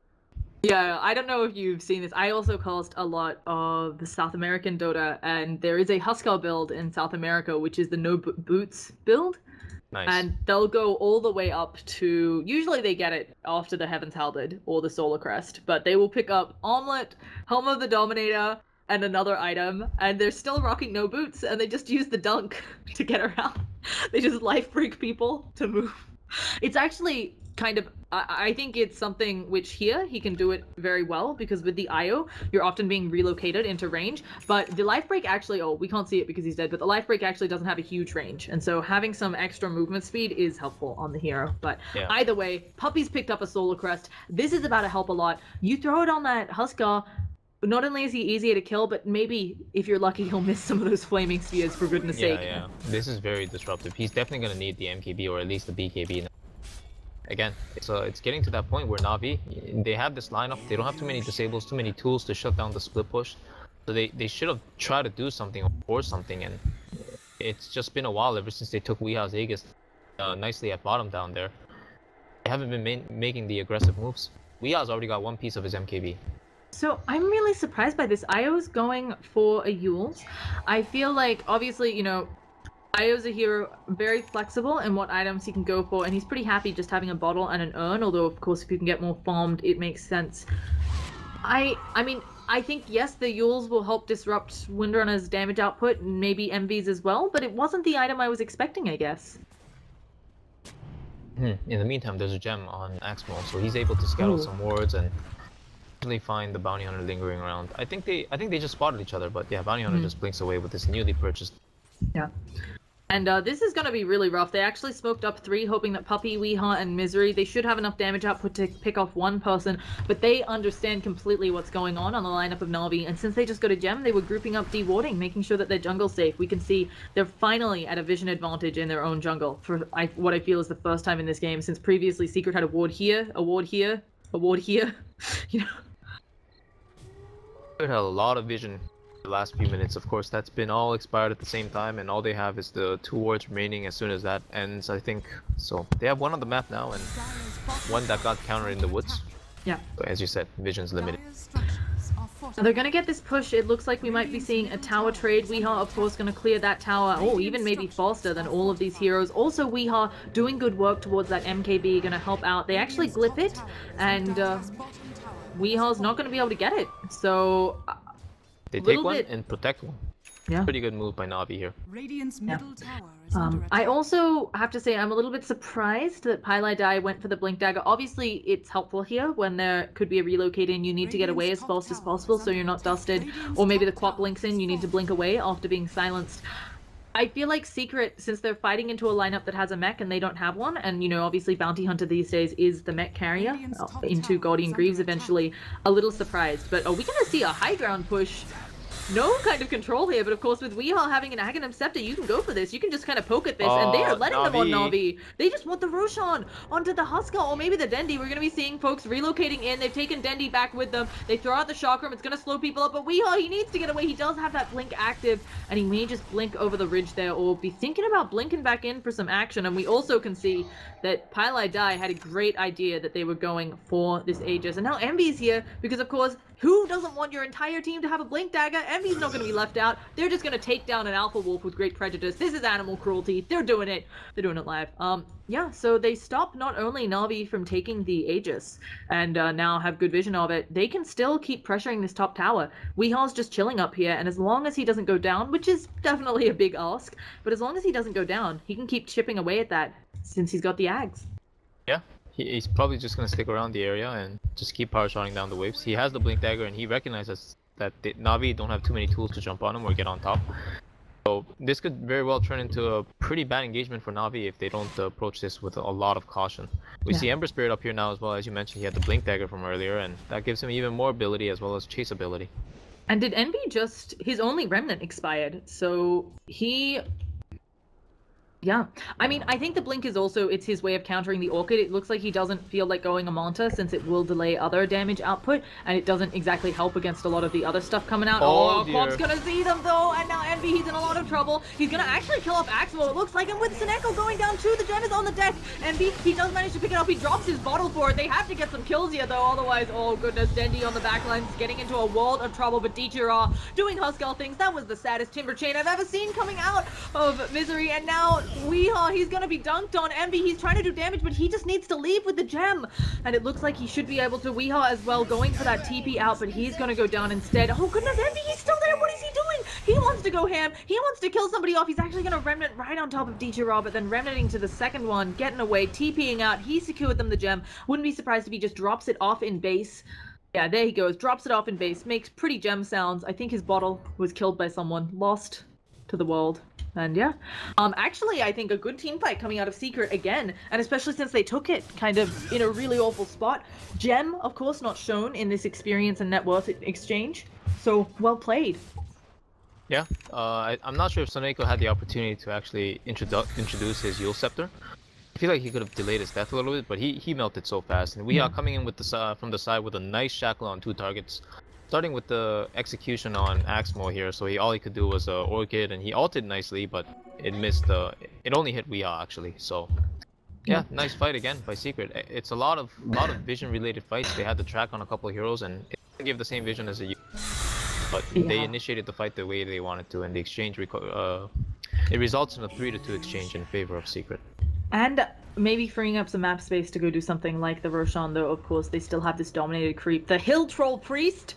Yeah, I don't know if you've seen this. I also cast a lot of the South American Dota, and there is a Huskar build in South America, which is the no boots build. Nice. And they'll go all the way up to, usually they get it after the Heaven's Halberd or the Solar Crest, but they will pick up Omelette, Helm of the Dominator, and another item, and they're still rocking no boots, and they just use the dunk to get around. They just life break people to move. It's actually kind of, I think it's something which here he can do it very well, because with the I O you're often being relocated into range, but the life break actually, oh, we can't see it because he's dead, but the life break actually doesn't have a huge range, and so having some extra movement speed is helpful on the hero. But yeah, either way, Puppey's picked up a Solar Crest. This is about to help a lot. You throw it on that Huskar, not only is he easier to kill, but maybe if you're lucky he'll miss some of those flaming spheres, for goodness yeah, sake. Yeah, this is very disruptive. He's definitely going to need the M K B, or at least the B K B now. Again, it's uh, it's getting to that point where Na'Vi, they have this lineup, they don't have too many disables, too many tools to shut down the split push, so they, they should have tried to do something or force something, and it's just been a while ever since they took Weehaw's Aegis uh, nicely at bottom down there. They haven't been ma making the aggressive moves. Weehaw's already got one piece of his M K B. So I'm really surprised by this. I O's going for a Yule's. I feel like, obviously, you know, I O's a hero, very flexible in what items he can go for, and he's pretty happy just having a bottle and an urn, although of course if you can get more farmed it makes sense. I I mean, I think yes, the Yules will help disrupt Windrunner's damage output, and maybe M V's as well, but it wasn't the item I was expecting, I guess. Hmm. In the meantime, there's a gem on Axmo, so he's able to scout out some wards and really find the bounty hunter lingering around. I think they I think they just spotted each other, but yeah, bounty hunter mm. just blinks away with this newly purchased. Yeah. And uh, this is going to be really rough. They actually smoked up three, hoping that Puppey, Weehaw, and Misery, they should have enough damage output to pick off one person, but they understand completely what's going on on the lineup of Na'Vi, and since they just got a gem, they were grouping up de-warding, making sure that their jungle's safe. We can see they're finally at a vision advantage in their own jungle for I, what I feel is the first time in this game, since previously Secret had a ward here, a ward here, a ward here, you know. Secret had a lot of vision. The last few minutes, of course, that's been all expired at the same time, and all they have is the two wards remaining as soon as that ends, I think. So they have one on the map now and one that got countered in the woods. Yeah. So, as you said, vision's limited. So they're going to get this push. It looks like we might be seeing a tower trade. Weehaw, of course, going to clear that tower. Oh, even maybe faster than all of these heroes. Also, Weehaw doing good work towards that M K B, going to help out. They actually glip it, and uh, Weehaw's not going to be able to get it. So... Uh, They take one bit. and protect one. Yeah. Pretty good move by Na'Vi here. Radiant's middle yeah. tower is um, I also have to say I'm a little bit surprised that pieliedie went for the blink dagger. Obviously, it's helpful here when there could be a relocate and you need Radiant's to get away as fast as possible so you're not dusted. Radiant's or maybe the co-op blinks in, you need to blink away after being silenced. I feel like Secret, since they're fighting into a lineup that has a mech and they don't have one, and, you know, obviously Bounty Hunter these days is the mech carrier uh, into Guardian Greaves eventually, a little surprised. But are we going to see a high ground push? No kind of control here, but of course with Weehar having an Aghanim Scepter, you can go for this. You can just kind of poke at this, oh, and they are letting Na'Vi. them on Na'Vi. They just want the Roshan onto the Huska, or maybe the Dendi. We're going to be seeing folks relocating in. They've taken Dendi back with them. They throw out the Chakram. It's going to slow people up, but Weehar, he needs to get away. He does have that blink active, and he may just blink over the ridge there, or be thinking about blinking back in for some action. And we also can see that pieliedie had a great idea that they were going for this Aegis. And now Envy's here, because of course, who doesn't want your entire team to have a blink dagger? Envy's not going to be left out. They're just going to take down an Alpha Wolf with great prejudice. This is animal cruelty. They're doing it. They're doing it live. Um, yeah, so they stop not only Na'Vi from taking the Aegis and uh, now have good vision of it, they can still keep pressuring this top tower. Weehar's just chilling up here, and as long as he doesn't go down, which is definitely a big ask, but as long as he doesn't go down, he can keep chipping away at that since he's got the Ags. Yeah. He's probably just going to stick around the area and just keep power shotting down the waves. He has the blink dagger and he recognizes that the Na'Vi don't have too many tools to jump on him or get on top. So this could very well turn into a pretty bad engagement for Na'Vi if they don't approach this with a lot of caution. We yeah. see Ember Spirit up here now as well. As you mentioned, he had the blink dagger from earlier, and that gives him even more ability as well as chase ability. And did Envy just... his only remnant expired, so he... Yeah, I mean, I think the blink is also, it's his way of countering the Orchid. It looks like he doesn't feel like going Amanta since it will delay other damage output, and it doesn't exactly help against a lot of the other stuff coming out. Oh, oh Quap's gonna see them though, and now Envy, he's in a lot of trouble. He's gonna actually kill off Axmo, it looks like, and with Sonneiko going down too, the gem is on the deck. Envy, he does manage to pick it up, he drops his bottle for it. They have to get some kills here though, otherwise, oh goodness, Dendi on the backline is getting into a world of trouble, but D T R doing Huskell things. That was the saddest Timber Chain I've ever seen coming out of Misery, and now Weehar, he's gonna be dunked on. Envy, he's trying to do damage, but he just needs to leave with the gem. And it looks like he should be able to. Weehar as well, going for that T P out, but he's gonna go down instead. Oh goodness, Envy, he's still there, what is he doing? He wants to go ham, he wants to kill somebody off. He's actually gonna remnant right on top of D T R, but then remnanting to the second one, getting away, TPing out. He secured them the gem. Wouldn't be surprised if he just drops it off in base. Yeah, there he goes, drops it off in base, makes pretty gem sounds. I think his bottle was killed by someone, lost to the world. And yeah, um, actually, I think a good team fight coming out of Secret again, and especially since they took it kind of in a really awful spot. Gem, of course, not shown in this experience and net worth exchange, so well played. Yeah, uh, I, I'm not sure if Sonneiko had the opportunity to actually introdu introduce his Yule Scepter. I feel like he could have delayed his death a little bit, but he, he melted so fast. And we mm. are coming in with the uh, from the side with a nice shackle on two targets. Starting with the execution on Axmo here, so he all he could do was uh, Orchid, and he ulted nicely, but it missed. Uh, it only hit Weehar actually. So, yeah, nice fight again by Secret. It's a lot of lot of vision-related fights. They had the track on a couple of heroes, and it didn't give the same vision as the. But yeah. they initiated the fight the way they wanted to, and the exchange uh, it results in a three to two exchange in favor of Secret. And maybe freeing up some map space to go do something like the Roshan, though. Of course, they still have this dominated creep. The Hill Troll Priest,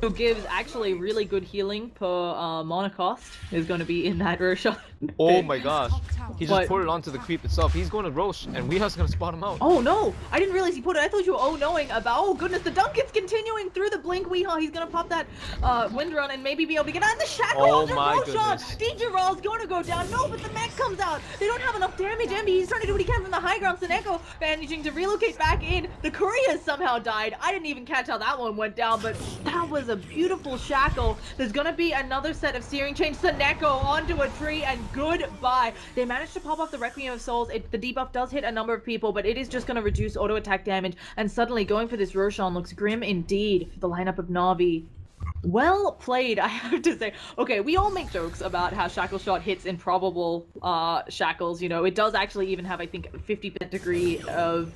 who gives actually really good healing per uh, mana cost, is going to be in that Roshan. Oh my gosh, he just but, poured it onto the creep itself. He's going to Roche, and Weehar's going to spot him out. Oh no, I didn't realize he put it. I thought you were oh knowing about. Oh goodness, the dunk is continuing through the blink. Weehar, he's going to pop that uh, wind run and maybe be able to get out of the shackle. Oh my Roshan. D J Raw's going to go down. No, but the mech comes out. They don't have enough damage. M B, he's trying to do what he can from the high ground. Sonneiko managing to relocate back in. The courier somehow died. I didn't even catch how that one went down, but that was a beautiful shackle. There's gonna be another set of Searing Chains. Sonneiko onto a tree, and goodbye. They managed to pop off the Requiem of Souls. It, the debuff does hit a number of people, but it is just gonna reduce auto attack damage, and suddenly going for this Roshan looks grim indeed for the lineup of Na'Vi. Well played, I have to say. Okay, we all make jokes about how Shackle Shot hits improbable uh, shackles, you know. It does actually even have, I think, fifty percent degree of...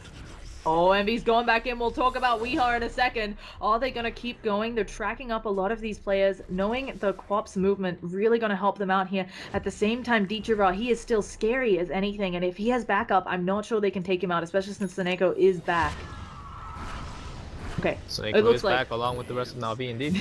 Oh, Envy's going back in. We'll talk about Weehar in a second. Are they going to keep going? They're tracking up a lot of these players. Knowing the co-op's movement really going to help them out here. At the same time, D T R, he is still scary as anything. And if he has backup, I'm not sure they can take him out, especially since Sonneiko is back. Okay, Sonneiko is like... back along with the rest of Na'Vi, indeed.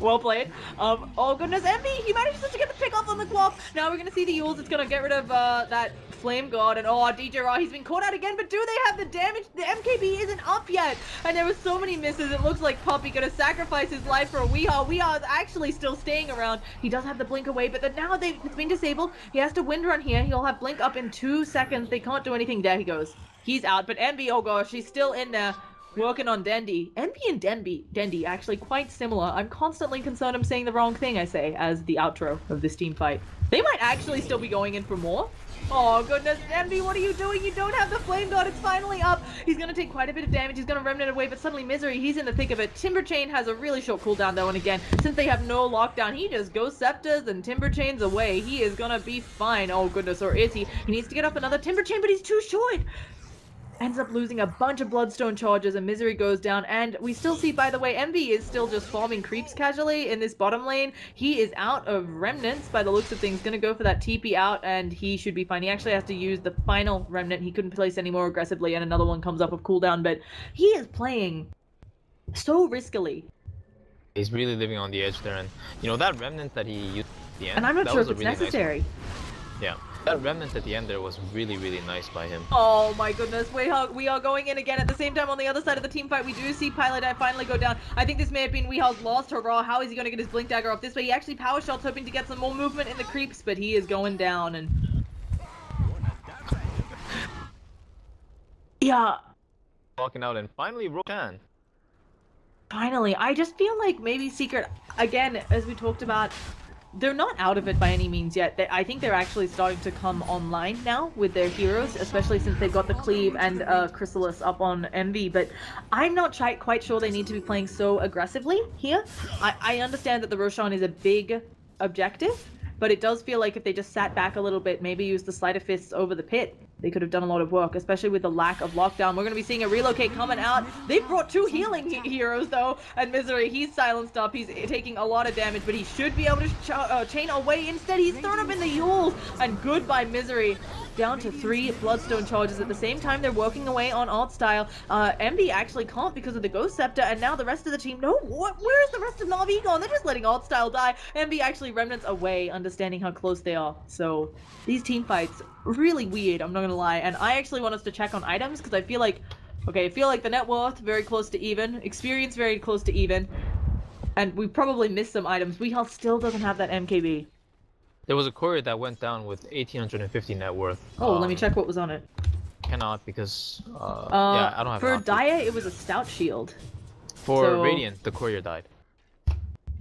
Well played. Um, oh goodness, Envy! He manages to get the pick off on the Guap. Now we're gonna see the Yules. It's gonna get rid of uh, that Flame God, and oh, D J R, he's been caught out again, but do they have the damage? The M K B isn't up yet, and there were so many misses. It looks like Puppey gonna sacrifice his life for a Weehaw. Weehaw is actually still staying around. He does have the Blink away, but then now they've, it's been disabled. He has to Wind Run here. He'll have Blink up in two seconds. They can't do anything. There he goes. He's out, but Envy, oh gosh, he's still in there. Working on Dendi. Envy and Dendi, Dendi actually quite similar. I'm constantly concerned I'm saying the wrong thing, I say, as the outro of this team fight. They might actually still be going in for more. Oh goodness, Envy, what are you doing? You don't have the Flame God, it's finally up. He's gonna take quite a bit of damage, he's gonna remnant away, but suddenly Misery, he's in the thick of it. Timber Chain has a really short cooldown though, and again, since they have no lockdown, he just goes Scepters and Timber Chains away. He is gonna be fine. Oh goodness, or is he? He needs to get up another Timber Chain, but he's too short. Ends up losing a bunch of Bloodstone charges and Misery goes down, and we still see, by the way, Envy is still just farming creeps casually in this bottom lane. He is out of remnants by the looks of things, gonna go for that T P out, and he should be fine. He actually has to use the final remnant. He couldn't place any more aggressively, and another one comes up of cooldown, but he is playing so riskily. He's really living on the edge there, and you know, that remnant that he used at the end, and I'm not sure if it's really necessary. Nice, yeah. That remnant at the end there was really, really nice by him. Oh my goodness, we are, we are going in again. At the same time, on the other side of the team fight, we do see pieliedie finally go down. I think this may have been Weehaw's last hurrah. How is he going to get his Blink Dagger off this way? He actually power shots, hoping to get some more movement in the creeps, but he is going down. And yeah. Walking out, and finally Roshan. Finally, I just feel like maybe Secret, again, as we talked about, they're not out of it by any means yet. They, I think they're actually starting to come online now with their heroes, especially since they've got the Cleave and uh, Chrysalis up on Envy, but I'm not quite sure they need to be playing so aggressively here. I, I understand that the Roshan is a big objective, but it does feel like if they just sat back a little bit, maybe used the Sleight of Fists over the pit, they could have done a lot of work, especially with the lack of lockdown. We're going to be seeing a relocate coming out. They've brought two healing he heroes, though, and Misery, he's silenced up. He's taking a lot of damage, but he should be able to ch uh, chain away. Instead, he's thrown up in the Yules, and goodbye, Misery. Down to three Bloodstone charges. At the same time, they're working away on Artstyle. Uh, M B actually can't because of the Ghost Scepter, and now the rest of the team, no, what? Where's the rest of Na'Vi gone? They're just letting Artstyle die. M B actually remnants away, understanding how close they are. So these team fights, really weird, I'm not gonna lie. And I actually want us to check on items, because I feel like, okay, I feel like the net worth, very close to even, experience very close to even, and we probably missed some items. Weehawth still doesn't have that M K B. There was a courier that went down with eighteen fifty net worth. Oh, um, let me check what was on it. Cannot, because, uh, uh yeah, I don't have for Daya, it was a Stout Shield. For so... Radiant, the courier died.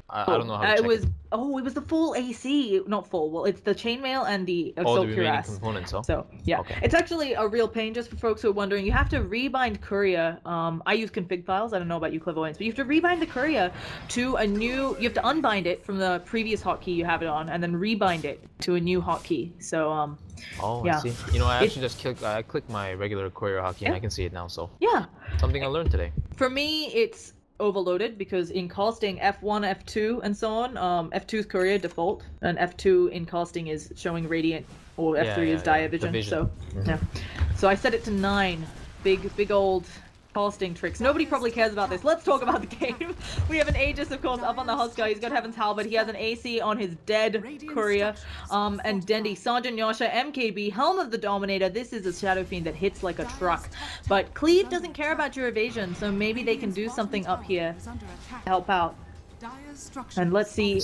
I, oh, I don't know how to uh, check it. Was, it. Oh, it was the full A C. Not full, well, it's the Chainmail and the Exalt. Oh, the remaining Cuirass. Components, huh? So, yeah. Okay. It's actually a real pain, just for folks who are wondering. You have to rebind Courier. Um, I use config files. I don't know about you, Clairvoyance, but you have to rebind the Courier to a new... You have to unbind it from the previous hotkey you have it on, and then rebind it to a new hotkey. So, um... Oh, yeah. I see. You know, I actually it, just click, I click my regular Courier hotkey, yeah, and I can see it now, so... Yeah. Something I learned today. For me, it's... overloaded, because in casting F one, F two, and so on, um, F two is courier default, and F two in casting is showing Radiant, or F three yeah, yeah, is Dire Vision, yeah. So, mm-hmm. yeah. So I set it to nine. Big, big old casting tricks. Nobody probably cares about this. Let's talk about the game. We have an Aegis, of course, up on the Huskar. He's got Heaven's Howl, but he has an A C on his dead courier. Um, and Dendi, Sergeant Yasha, M K B, Helm of the Dominator. This is a Shadow Fiend that hits like a truck. But Cleave doesn't care about your evasion, so maybe they can do something up here to help out. And let's see.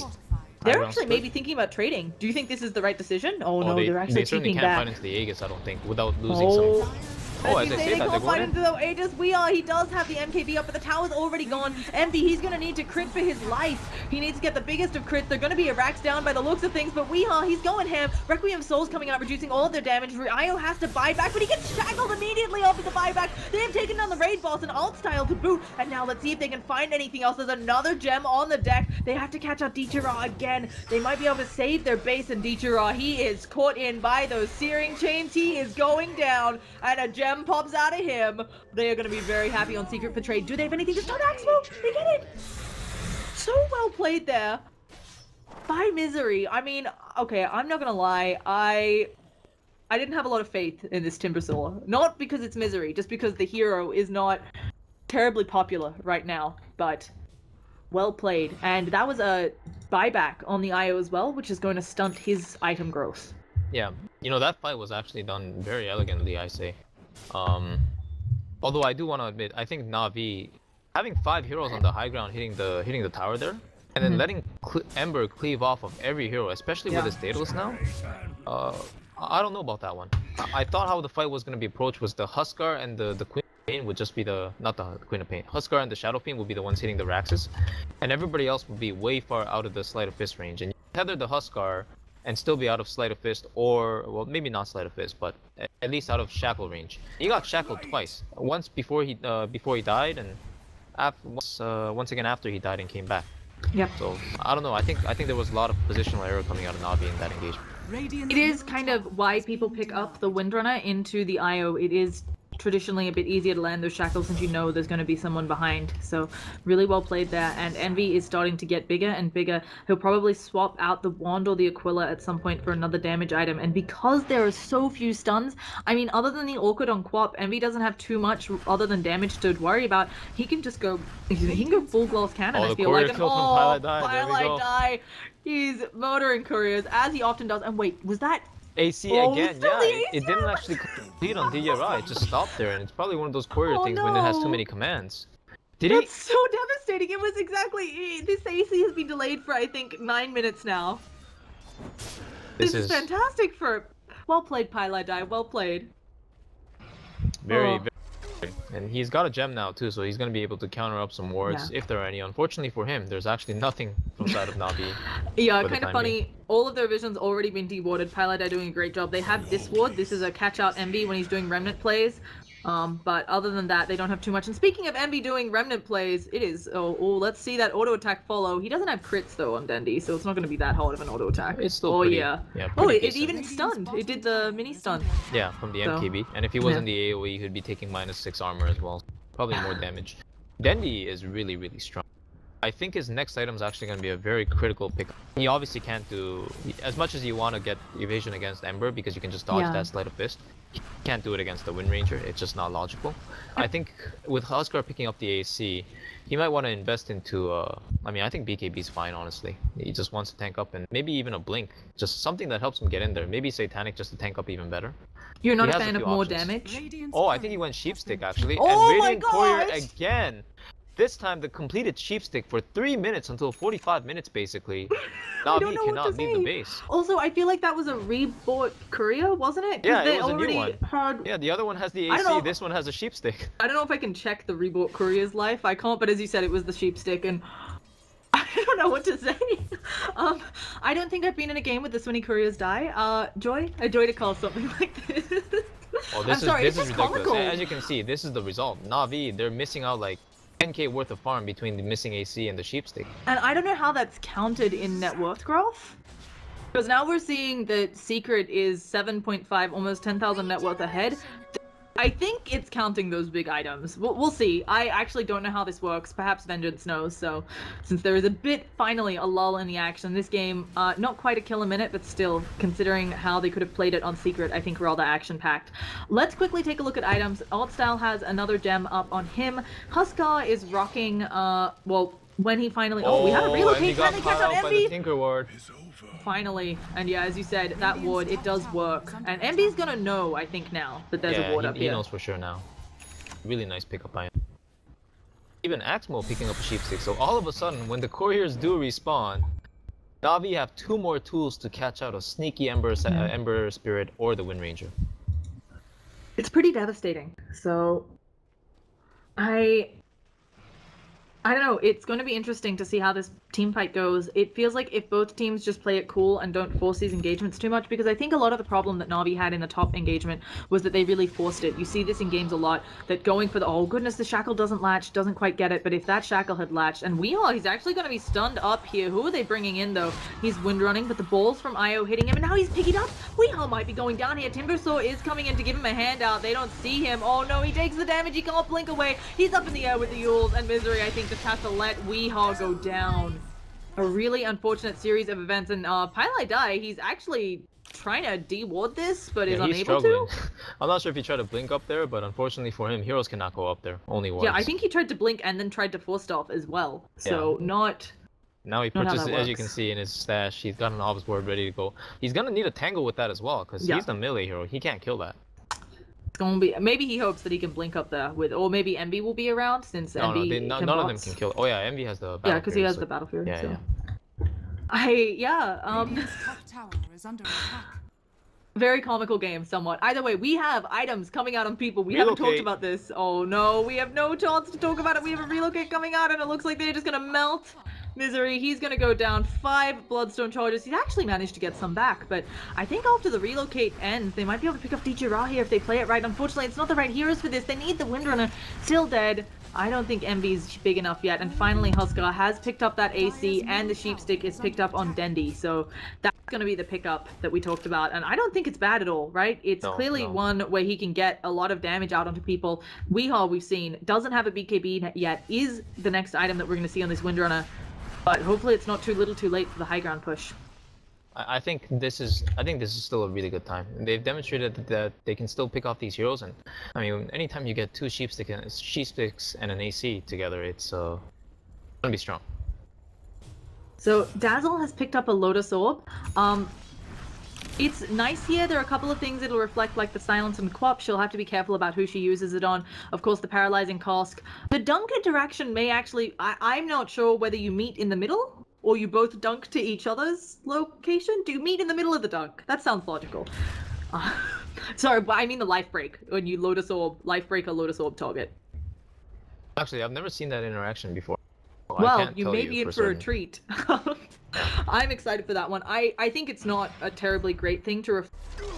They're actually maybe thinking about trading. Do you think this is the right decision? Oh, oh no, they, they're actually keeping back. They certainly can't fight into the Aegis, I don't think, without losing oh. some... As oh, as they say, they can't fight into the Aegis. We are. He does have the M K B up, but the tower's already gone. Envy, he's going to need to crit for his life. He needs to get the biggest of crits. They're going to be Arax down by the looks of things, but we are. He's going ham. Requiem Soul's coming out, reducing all of their damage. Ryo has to buy back, but he gets shackled immediately off of the buyback. They have taken down the raid boss and Artstyle to boot. And now let's see if they can find anything else. There's another gem on the deck. They have to catch out D J R again. They might be able to save their base, and D J R, he is caught in by those Searing Chains. He is going down, and a gem pops out of him. They are going to be very happy on Secret for trade. Do they have anything to start Axmo? They get it. So well played there by Misery. I mean, okay, I'm not going to lie. I I didn't have a lot of faith in this Timbersaw. Not because it's Misery, just because the hero is not terribly popular right now. But Well played. And that was a buyback on the I O as well, which is going to stunt his item growth. Yeah, you know, that fight was actually done very elegantly, I say. Um, although I do want to admit, I think Na'Vi having five heroes on the high ground hitting the hitting the tower there, and then mm-hmm. letting Cle Ember cleave off of every hero, especially yeah. with his Daedalus now, uh, I don't know about that one. I, I thought how the fight was going to be approached was the Huskar and the, the Queen of Pain would just be the, not the Queen of Pain, Huskar and the Shadow Fiend would be the ones hitting the Raxus, and everybody else would be way far out of the Sleight of Fist range, and you tether the Huskar and still be out of Sleight of Fist, or, well, maybe not Sleight of Fist, but at least out of Shackle range. He got Shackled twice, once before he uh, before he died, and after, once, uh, once again after he died and came back. Yep. So, I don't know, I think I think there was a lot of positional error coming out of Na'Vi in that engagement. It is kind of why people pick up the Windrunner into the I O. It is traditionally a bit easier to land those shackles since you know there's going to be someone behind. So really well played there, and Envy is starting to get bigger and bigger. He'll probably swap out the Wand or the Aquila at some point for another damage item, and because there are so few stuns, I mean, other than the Orchid on Quap, Envy doesn't have too much other than damage to worry about. He can just go, he can go full Glass Cannon, oh, I feel like, and oh, Pilot Die. He's murdering couriers, as he often does, and wait, was that A C oh, again, yeah, it, it didn't actually complete on D R I, it just stopped there, and it's probably one of those courier oh, things no. when it has too many commands. Did That's he? so devastating, it was exactly, this A C has been delayed for I think nine minutes now. This, this is... is fantastic for, well played Pieliedie, well played. Very, oh. very. And he's got a gem now too, so he's going to be able to counter up some wards, yeah. if there are any. Unfortunately for him, there's actually nothing from side of Na'Vi. Yeah, kind of funny. Being. All of their vision's already been dewarded. Pieliedie doing a great job. They have this ward. This is a catch-out Envy when he's doing remnant plays. Um, but other than that, they don't have too much. And speaking of Envy doing remnant plays, it is... Oh, oh let's see that auto-attack follow. He doesn't have crits, though, on Dendi, so it's not going to be that hard of an auto-attack. It's still oh, pretty, yeah. yeah pretty oh, it, it even stunned. It did the mini-stun. Yeah, from the so. M K B. And if he was yeah. in the A O E, he'd be taking minus six armor as well. Probably more damage. Dendi is really, really strong. I think his next item is actually going to be a very critical pick. He obviously can't do... As much as you want to get evasion against Ember, because you can just dodge yeah. that Sleight of Fist, you can't do it against the Wind Ranger. It's just not logical. I think with Huskar picking up the A C, he might want to invest into... Uh, I mean, I think B K B's fine, honestly. He just wants to tank up, and maybe even a Blink. Just something that helps him get in there. Maybe Satanic just to tank up even better. You're not he a fan a of more options. Damage? Oh, I think he went Sheepstick, actually. Oh, and Radiant Courier again! This time, the completed Sheepstick for three minutes until forty-five minutes, basically. Na'Vi cannot leave the base. Also, I feel like that was a rebought courier, wasn't it? Yeah, it was a new one. Had... Yeah, the other one has the A C, this one has a Sheepstick. I don't know if I can check the rebought courier's life. I can't, but as you said, it was the Sheepstick, and I don't know what to say. um, I don't think I've been in a game with this many couriers die. Uh, Joy, I joy to call something like this. Oh, this I'm is, sorry, this is ridiculous. Comical. As you can see, this is the result. Na'Vi, they're missing out like ten K worth of farm between the missing A C and the Sheepstick. And I don't know how that's counted in net worth growth, because now we're seeing that Secret is seven point five, almost ten thousand net worth ahead. I think it's counting those big items. We'll, we'll see. I actually don't know how this works. Perhaps Vengeance knows. So since there is a bit, finally, a lull in the action, this game, uh, not quite a kill a minute, but still, considering how they could have played it on Secret, I think we're all that action-packed. Let's quickly take a look at items. Artstyle has another gem up on him. Huskar is rocking, uh, well, when he finally... Oh, oh we have a relocate. Can they catch on Envy? Tinker Ward. Finally, and yeah, as you said, that ward, it does work. And M B's gonna know, I think, now that there's yeah, a ward he, up he here. Yeah, he knows for sure now. Really nice pickup by him. Even Axmo picking up a Sheepstick, so all of a sudden, when the couriers do respawn, Na'Vi have two more tools to catch out a sneaky Ember, uh, Ember Spirit or the Wind Ranger. It's pretty devastating, so... I... I don't know, it's going to be interesting to see how this team fight goes. It feels like if both teams just play it cool and don't force these engagements too much, because I think a lot of the problem that Na'Vi had in the top engagement was that they really forced it. You see this in games a lot, that going for the, oh goodness, the Shackle doesn't latch, doesn't quite get it, but if that Shackle had latched, and we are, he's actually going to be stunned up here. Who are they bringing in though? He's wind running, but the ball's from I O hitting him, and now he's picking up. We all might be going down here. Timbersaw is coming in to give him a handout. They don't see him. Oh no, he takes the damage, he can't blink away. He's up in the air with the Yules, and Misery, I think, just has to let Weehaw go down. A really unfortunate series of events, and uh, Pieliedie, he's actually trying to de-ward this, but yeah, is unable struggling. to. I'm not sure if he tried to blink up there, but unfortunately for him, heroes cannot go up there. Only one. Yeah, I think he tried to blink and then tried to force stealth as well. So yeah. not. Now he purchased, as you can see in his stash, he's got an obs board ready to go. He's gonna need a tangle with that as well, because yeah. he's the melee hero. He can't kill that. It's gonna be. Maybe he hopes that he can blink up there with, or maybe Envy will be around since no, Envy. No, they, no, none box. of them can kill. Oh yeah, Envy has the. Battle yeah, because he has so. the battle fury. Yeah, so. yeah. I yeah. Um. Top tower is under attack. Very comical game, somewhat. Either way, we have items coming out on people. We relocate. haven't talked about this. Oh no, we have no chance to talk about it. We have a relocate coming out, and it looks like they're just gonna melt. Misery, he's gonna go down five Bloodstone charges. He's actually managed to get some back, but I think after the relocate ends, they might be able to pick up D J Ra here if they play it right. Unfortunately, it's not the right heroes for this. They need the Windrunner. Still dead. I don't think Envy's big enough yet. And finally, Huskar has picked up that A C, and the Sheepstick is picked up on Dendi. So that's gonna be the pickup that we talked about. And I don't think it's bad at all, right? It's no, clearly no. one where he can get a lot of damage out onto people. Weehar, we've seen, doesn't have a B K B yet, is the next item that we're gonna see on this Windrunner. But hopefully it's not too little too late for the high ground push. I think this is I think this is still a really good time. They've demonstrated that they can still pick off these heroes, and I mean, anytime you get two sheepsticks and, sheepsticks and an A C together, it's uh, gonna be strong. So Dazzle has picked up a Lotus Orb. Um, It's nice here. There are a couple of things it'll reflect, like the silence and Quap. She'll have to be careful about who she uses it on. Of course, the paralyzing cask. The dunk interaction may actually... I I'm not sure whether you meet in the middle or you both dunk to each other's location. Do you meet in the middle of the dunk? That sounds logical. Uh, sorry, but I mean the life break. When you Lotus Orb, life break a Lotus Orb target. Actually, I've never seen that interaction before. Well, well you may be in for, for a treat. I'm excited for that one. I, I think it's not a terribly great thing to ref-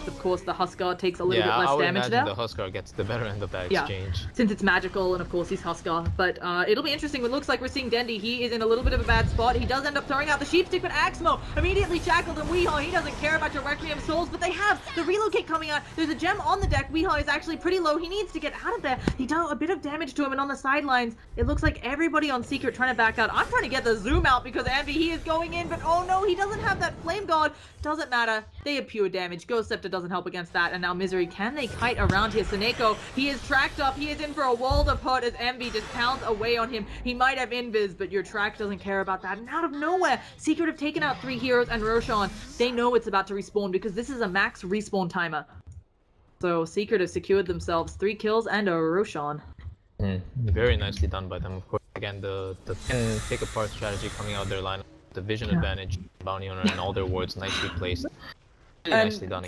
Of course, the Huskar takes a little yeah, bit less damage there. Yeah, I would imagine the Huskar gets the better end of that exchange. Yeah, since it's magical, and of course he's Huskar. But uh, it'll be interesting. It looks like we're seeing Dendi. He is in a little bit of a bad spot. He does end up throwing out the Sheepstick, but Axmo immediately shackled, and Weehar, he doesn't care about your Requiem Souls, but they have the relocate coming out. There's a gem on the deck. Weehar is actually pretty low. He needs to get out of there. He dealt a bit of damage to him, and on the sidelines, it looks like everybody on Secret trying to back out. I'm trying to get the zoom out because Envy, he is going in, but oh no, he doesn't have that Flame Guard. Doesn't matter. They have pure damage. Ghost Scepter doesn't help against that. And now Misery, can they kite around here? Sonneiko, he is tracked up. He is in for a world of hurt as Envy just pounds away on him. He might have invis, but your track doesn't care about that. And out of nowhere, Secret have taken out three heroes and Roshan. They know it's about to respawn because this is a max respawn timer. So Secret have secured themselves three kills and a Roshan. Mm, very nicely done by them, of course. Again, the, the pin pick apart strategy coming out their lineup. The vision yeah. advantage, bounty owner, and all their wards nicely placed. Really and nicely done.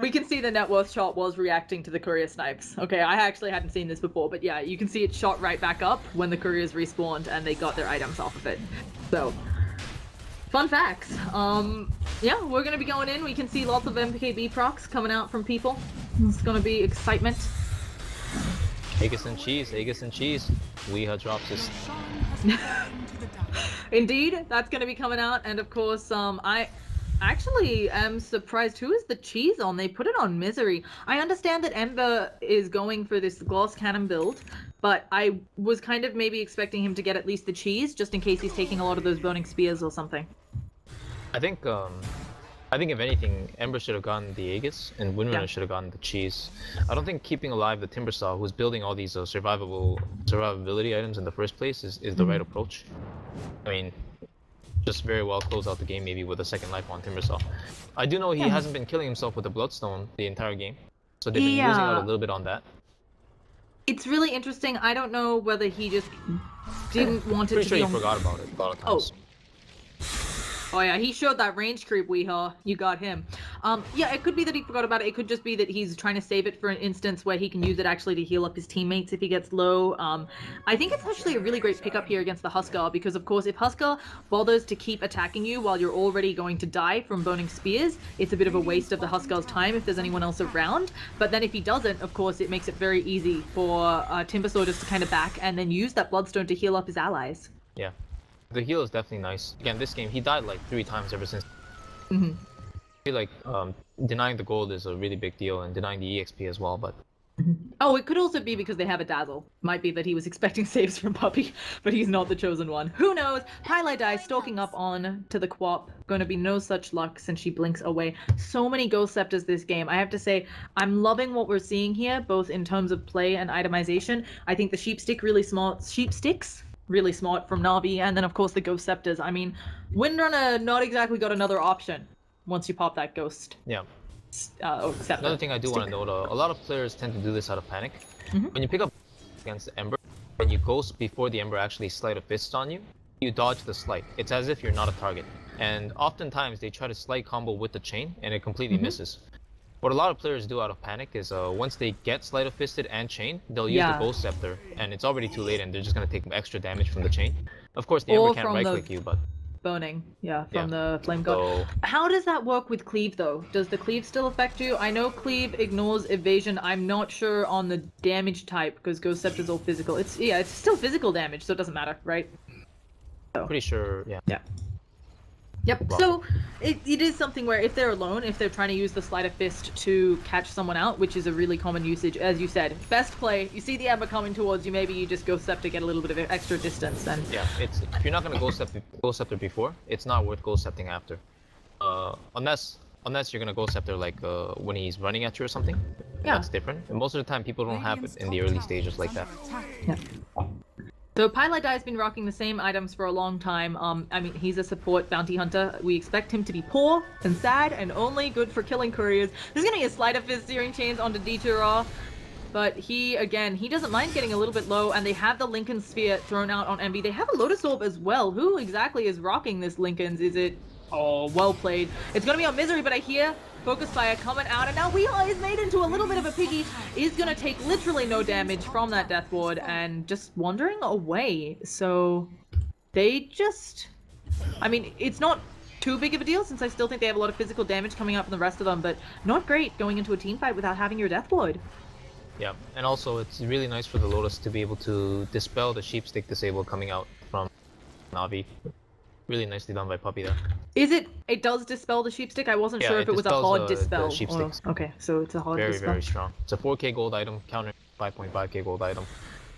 We can see the net worth shot was reacting to the courier snipes. Okay, I actually hadn't seen this before, but yeah, you can see it shot right back up when the couriers respawned and they got their items off of it. So, fun facts. Um, yeah, we're gonna be going in. We can see lots of M K B procs coming out from people. It's gonna be excitement. Aegis and cheese, Aegis and cheese. Weehar drops his. Indeed, that's going to be coming out, and of course, um, I actually am surprised. Who is the cheese on? They put it on Misery. I understand that Ember is going for this glass cannon build, but I was kind of maybe expecting him to get at least the cheese, just in case he's taking a lot of those burning spears or something. I think, um, I think if anything, Ember should have gotten the Aegis, and Windrunner yeah. should have gotten the cheese. I don't think keeping alive the Timbersaw, who's building all these uh, survivable survivability items in the first place, is, is the mm-hmm. right approach. I mean, just very well close out the game maybe with a second life on Timbersaw. I do know he yeah. hasn't been killing himself with the Bloodstone the entire game, so they've been yeah. losing out a little bit on that. It's really interesting. I don't know whether he just didn't yeah. want it Pretty to sure be on... Pretty sure he forgot about it a lot of times. Oh. Oh yeah, he showed that range creep, Weehar. You got him. Um, yeah, it could be that he forgot about it. It could just be that he's trying to save it for an instance where he can use it actually to heal up his teammates if he gets low. Um, I think it's actually a really great pickup here against the Huskar because, of course, if Huskar bothers to keep attacking you while you're already going to die from burning spears, it's a bit of a waste of the Huskar's time if there's anyone else around. But then if he doesn't, of course, it makes it very easy for uh, Timbersaw just to kind of back and then use that Bloodstone to heal up his allies. Yeah. The heal is definitely nice. Again, this game, he died like three times ever since. Mm-hmm. I feel like um, denying the gold is a really big deal, and denying the E X P as well, but Oh, it could also be because they have a Dazzle. Might be that he was expecting saves from Puppey, but he's not the chosen one. Who knows? Highlight Eye stalking up on to the co-op. Going to be no such luck since she blinks away. So many Ghost Scepters this game. I have to say, I'm loving what we're seeing here, both in terms of play and itemization. I think the sheep stick really smart. Sheep sticks? Really smart from Na'Vi, and then of course the Ghost Scepters. I mean, Windrunner not exactly got another option once you pop that Ghost. Yeah. Uh, oh, Another thing I do stick. want to note, uh, a lot of players tend to do this out of panic. Mm-hmm. When you pick up against the Ember, when you Ghost before the Ember actually Sleight of Fist on you, you dodge the Sleight. It's as if you're not a target. And oftentimes they try to Sleight combo with the Chain, and it completely mm-hmm. misses. What a lot of players do out of panic is uh, once they get Sleight of Fisted and Chain, they'll use yeah. the Ghost Scepter, and it's already too late, and they're just going to take extra damage from the Chain. Of course, the Ember or can't right-click the... you, but... Boning, yeah, from yeah. the Flame God. Oh. How does that work with Cleave, though? Does the Cleave still affect you? I know Cleave ignores evasion. I'm not sure on the damage type, because Ghost Scepter's all physical. It's, yeah, it's still physical damage, so it doesn't matter, right? So. Pretty sure, yeah. Yeah. Yep, Wrong. so it, it is something where if they're alone, if they're trying to use the Sleight of Fist to catch someone out, which is a really common usage, as you said, best play, you see the Ember coming towards you, maybe you just Ghost Scepter, get a little bit of extra distance. And... Yeah, it's, if you're not going to Ghost Scepter, Ghost Scepter before, it's not worth Ghost Scepting after. Uh, unless unless you're going to Ghost Scepter like uh, when he's running at you or something, yeah. that's different. And most of the time people don't have it in the early stages like that. Yeah. So pieliedie has been rocking the same items for a long time. Um, I mean, he's a support bounty hunter. We expect him to be poor and sad and only good for killing couriers. There's going to be a Sleight of Fist Searing Chains onto D two R. But he, again, he doesn't mind getting a little bit low, and they have the Lincoln Sphere thrown out on M B. They have a Lotus Orb as well. Who exactly is rocking this Lincoln's? Is it... Oh, well played. It's going to be on Misery, but I hear Focus Fire coming out, and now Weha is made into a little bit of a piggy. Is going to take literally no damage from that Death Ward and just wandering away. So they just... I mean, it's not too big of a deal since I still think they have a lot of physical damage coming out from the rest of them, but not great going into a team fight without having your Death Ward. Yeah, and also it's really nice for the Lotus to be able to dispel the Sheep Stick Disable coming out from Na'Vi. Really nicely done by Puppey there. Is it? It does dispel the sheep stick. I wasn't yeah, sure if it, it was a hard uh, dispel. Or, okay, so it's a hard very, dispel. Very, very strong. It's a four K gold item, counter five point five K gold item.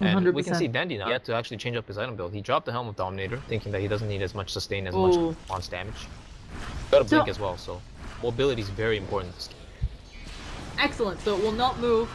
And one hundred percent. We can see Dendi now. He had to actually change up his item build. He dropped the Helm of Dominator, thinking that he doesn't need as much sustain as Ooh. much response damage. Got a blink so, as well, so mobility is very important in this game. Excellent. So it will not move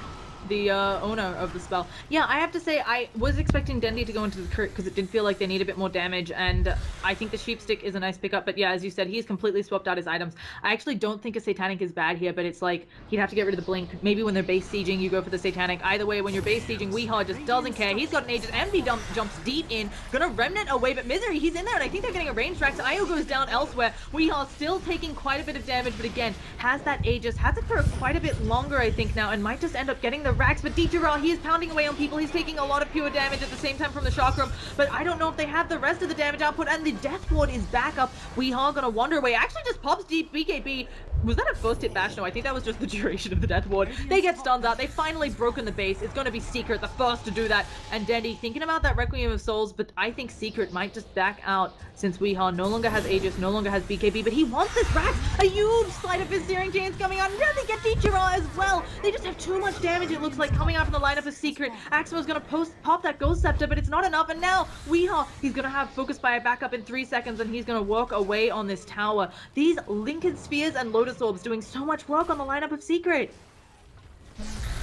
the uh, owner of the spell. Yeah, I have to say, I was expecting Dendi to go into the Crit because it did feel like they need a bit more damage, and I think the Sheep Stick is a nice pickup, but yeah, as you said, he's completely swapped out his items. I actually don't think a Satanic is bad here, but it's like, he'd have to get rid of the Blink. Maybe when they're base sieging, you go for the Satanic. Either way, when you're base sieging, Weha just doesn't care. He's got an Aegis. M V dump, jumps deep in, gonna Remnant away, but Misery, he's in there, and I think they're getting a range track, so I O goes down elsewhere. Weha still taking quite a bit of damage, but again, has that Aegis, has it for quite a bit longer, I think, now, and might just end up getting the racks, but D two R, he is pounding away on people. He's taking a lot of pure damage at the same time from the Chakram, but I don't know if they have the rest of the damage output, and the Death Ward is back up. We are gonna wander away. Actually just pops deep B K B. Was that a first hit bash? No, I think that was just the duration of the Death Ward. They get stunned out. They finally broken the base. It's gonna be Secret, the first to do that. And Dendi thinking about that Requiem of Souls, but I think Secret might just back out since Weha no longer has Aegis, no longer has B K B, but he wants this Rax. A huge Sleight of Fist Searing Chains coming out. Now they get D two R as well. They just have too much damage, it looks like, coming out from the lineup of Secret. Axmo's gonna post pop that Ghost Scepter, but it's not enough. And now Weha, he's gonna have Focus Fire back up in three seconds, and he's gonna walk away on this tower. These Lincoln Spheres and Lotus Orbs doing so much work on the lineup of Secret.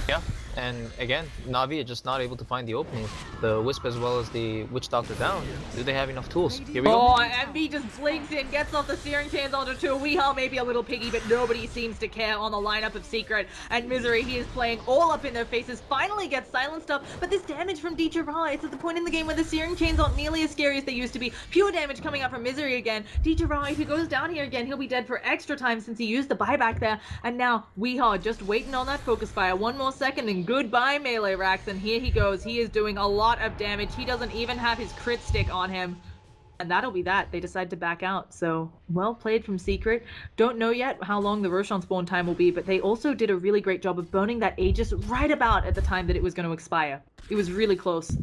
Yeah, and again, Na'Vi are just not able to find the opening. The Wisp as well as the Witch Doctor down. Do they have enough tools? Here we oh, go. Oh, M V just blinks in, gets off the Searing Chains onto two. Weha maybe a little piggy, but nobody seems to care on the lineup of Secret. And Misery, he is playing all up in their faces, finally gets silenced up. But this damage from D two R, it's at the point in the game where the Searing Chains aren't nearly as scary as they used to be. Pure damage coming out from Misery again. D two R, if he goes down here again, he'll be dead for extra time since he used the buyback there. And now Weha just waiting on that Focus Fire. One more second and goodbye melee racks, and here he goes. He is doing a lot of damage. He doesn't even have his crit stick on him, and that'll be that. They decide to back out, so well played from Secret. Don't know yet how long the Roshan spawn time will be, but they also did a really great job of burning that Aegis right about at the time that it was going to expire. It was really close.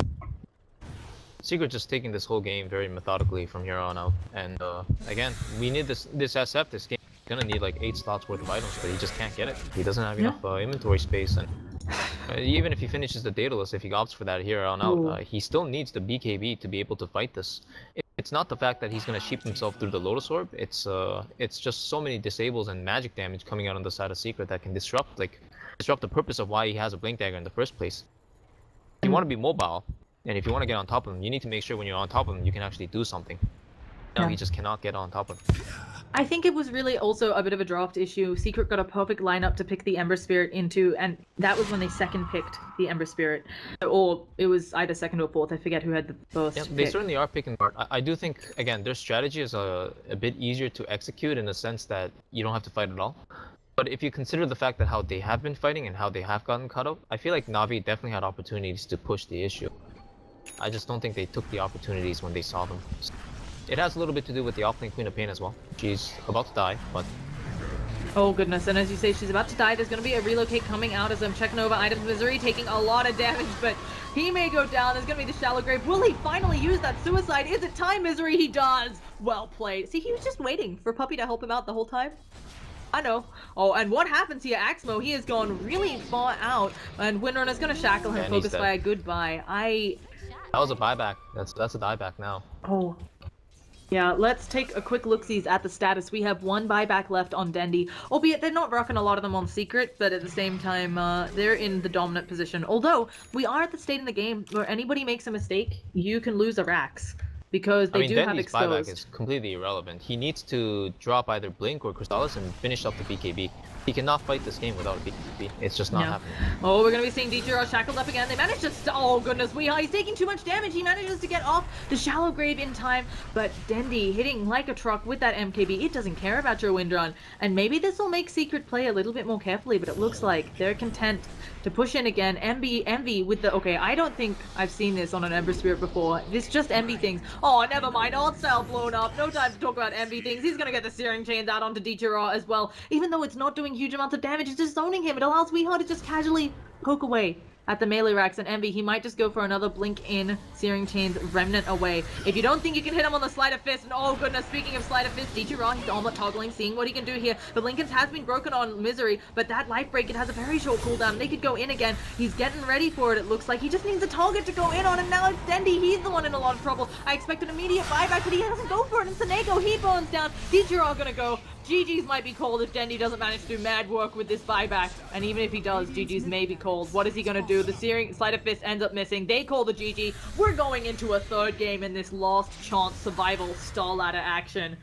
Secret just taking this whole game very methodically from here on out, and uh, again, we need this this S F, this game. Gonna need like eight slots worth of items, but he just can't get it. He doesn't have yeah. enough uh, inventory space, and Uh, even if he finishes the Daedalus, if he opts for that here on out, uh, he still needs the B K B to be able to fight this. It, it's not the fact that he's going to sheep himself through the Lotus Orb, it's uh, it's just so many disables and magic damage coming out on the side of Secret that can disrupt, like, disrupt the purpose of why he has a Blink Dagger in the first place. If you want to be mobile, and if you want to get on top of him, you need to make sure when you're on top of him, you can actually do something. No, yeah. He just cannot get on top of him. I think it was really also a bit of a draft issue. Secret got a perfect lineup to pick the Ember Spirit into, and that was when they second picked the Ember Spirit. Or it was either second or fourth, I forget who had the first yeah, They pick. Certainly are picking part. I, I do think, again, their strategy is a, a bit easier to execute in the sense that you don't have to fight at all. But if you consider the fact that how they have been fighting and how they have gotten cut up, I feel like Na'Vi definitely had opportunities to push the issue. I just don't think they took the opportunities when they saw them. It has a little bit to do with the offlane Queen of Pain as well. She's about to die, but... Oh goodness, and as you say, she's about to die. There's going to be a relocate coming out as I'm checking over items. Misery taking a lot of damage, but he may go down. There's going to be the Shallow Grave. Will he finally use that suicide? Is it time, Misery? He does! Well played. See, he was just waiting for Puppey to help him out the whole time. I know. Oh, and what happens here? Axmo, he has gone really far out, and Windrunner's gonna shackle him, yeah, focused by a goodbye. I... That was a buyback. That's that's a dieback now. Oh. Yeah, let's take a quick look-sees at the status. We have one buyback left on Dendi, albeit they're not roughing a lot of them on Secret, but at the same time, uh, they're in the dominant position. Although, we are at the state in the game where anybody makes a mistake, you can lose a Rax. Because they I mean, do Dendi's have exposed. Buyback is completely irrelevant. He needs to drop either Blink or Crystallis and finish up the B K B. He cannot fight this game without a B K B. It's just not no. happening. Oh, we're going to be seeing D T R shackled up again. They managed to... Oh, goodness. We are. He's taking too much damage. He manages to get off the Shallow Grave in time. But Dendi hitting like a truck with that M K B. It doesn't care about your Windrun. And maybe this will make Secret play a little bit more carefully. But it looks like they're content to push in again. Envy, Envy with the... Okay, I don't think I've seen this on an Ember Spirit before. This just Envy things. Oh, never mind. Artstyle blown up. No time to talk about Envy things. He's going to get the Searing Chains out onto D T R as well. Even though it's not doing huge amounts of damage, it's just zoning him. It allows Weehaw to just casually poke away at the melee racks, and Envy, he might just go for another Blink in, Searing Chains, Remnant away. If you don't think you can hit him on the Sleight of Fist, and oh goodness, speaking of Sleight of Fist, D T R, he's almost toggling, seeing what he can do here. The Lincolns has been broken on Misery, but that Life Break, it has a very short cooldown. They could go in again. He's getting ready for it, it looks like. He just needs a target to go in on, and now it's Dendi. He's the one in a lot of trouble. I expect an immediate buyback, but he doesn't go for it, and Sonneiko, he burns down. D T R gonna go. G G's might be cold if Dendi doesn't manage to do mad work with this buyback. And even if he does, G G's may be cold. What is he gonna do? The Searing Sleight of Fist ends up missing. They call the G G. We're going into a third game in this last chance survival Starladder action.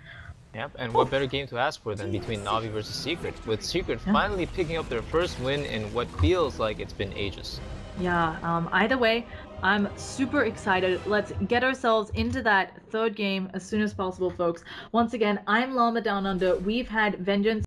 Yep, and what better game to ask for than between Na'Vi versus Secret, with Secret finally picking up their first win in what feels like it's been ages. Yeah, um, either way, I'm super excited. Let's get ourselves into that third game as soon as possible, folks. Once again, I'm Llama Down Under. We've had Vengeance.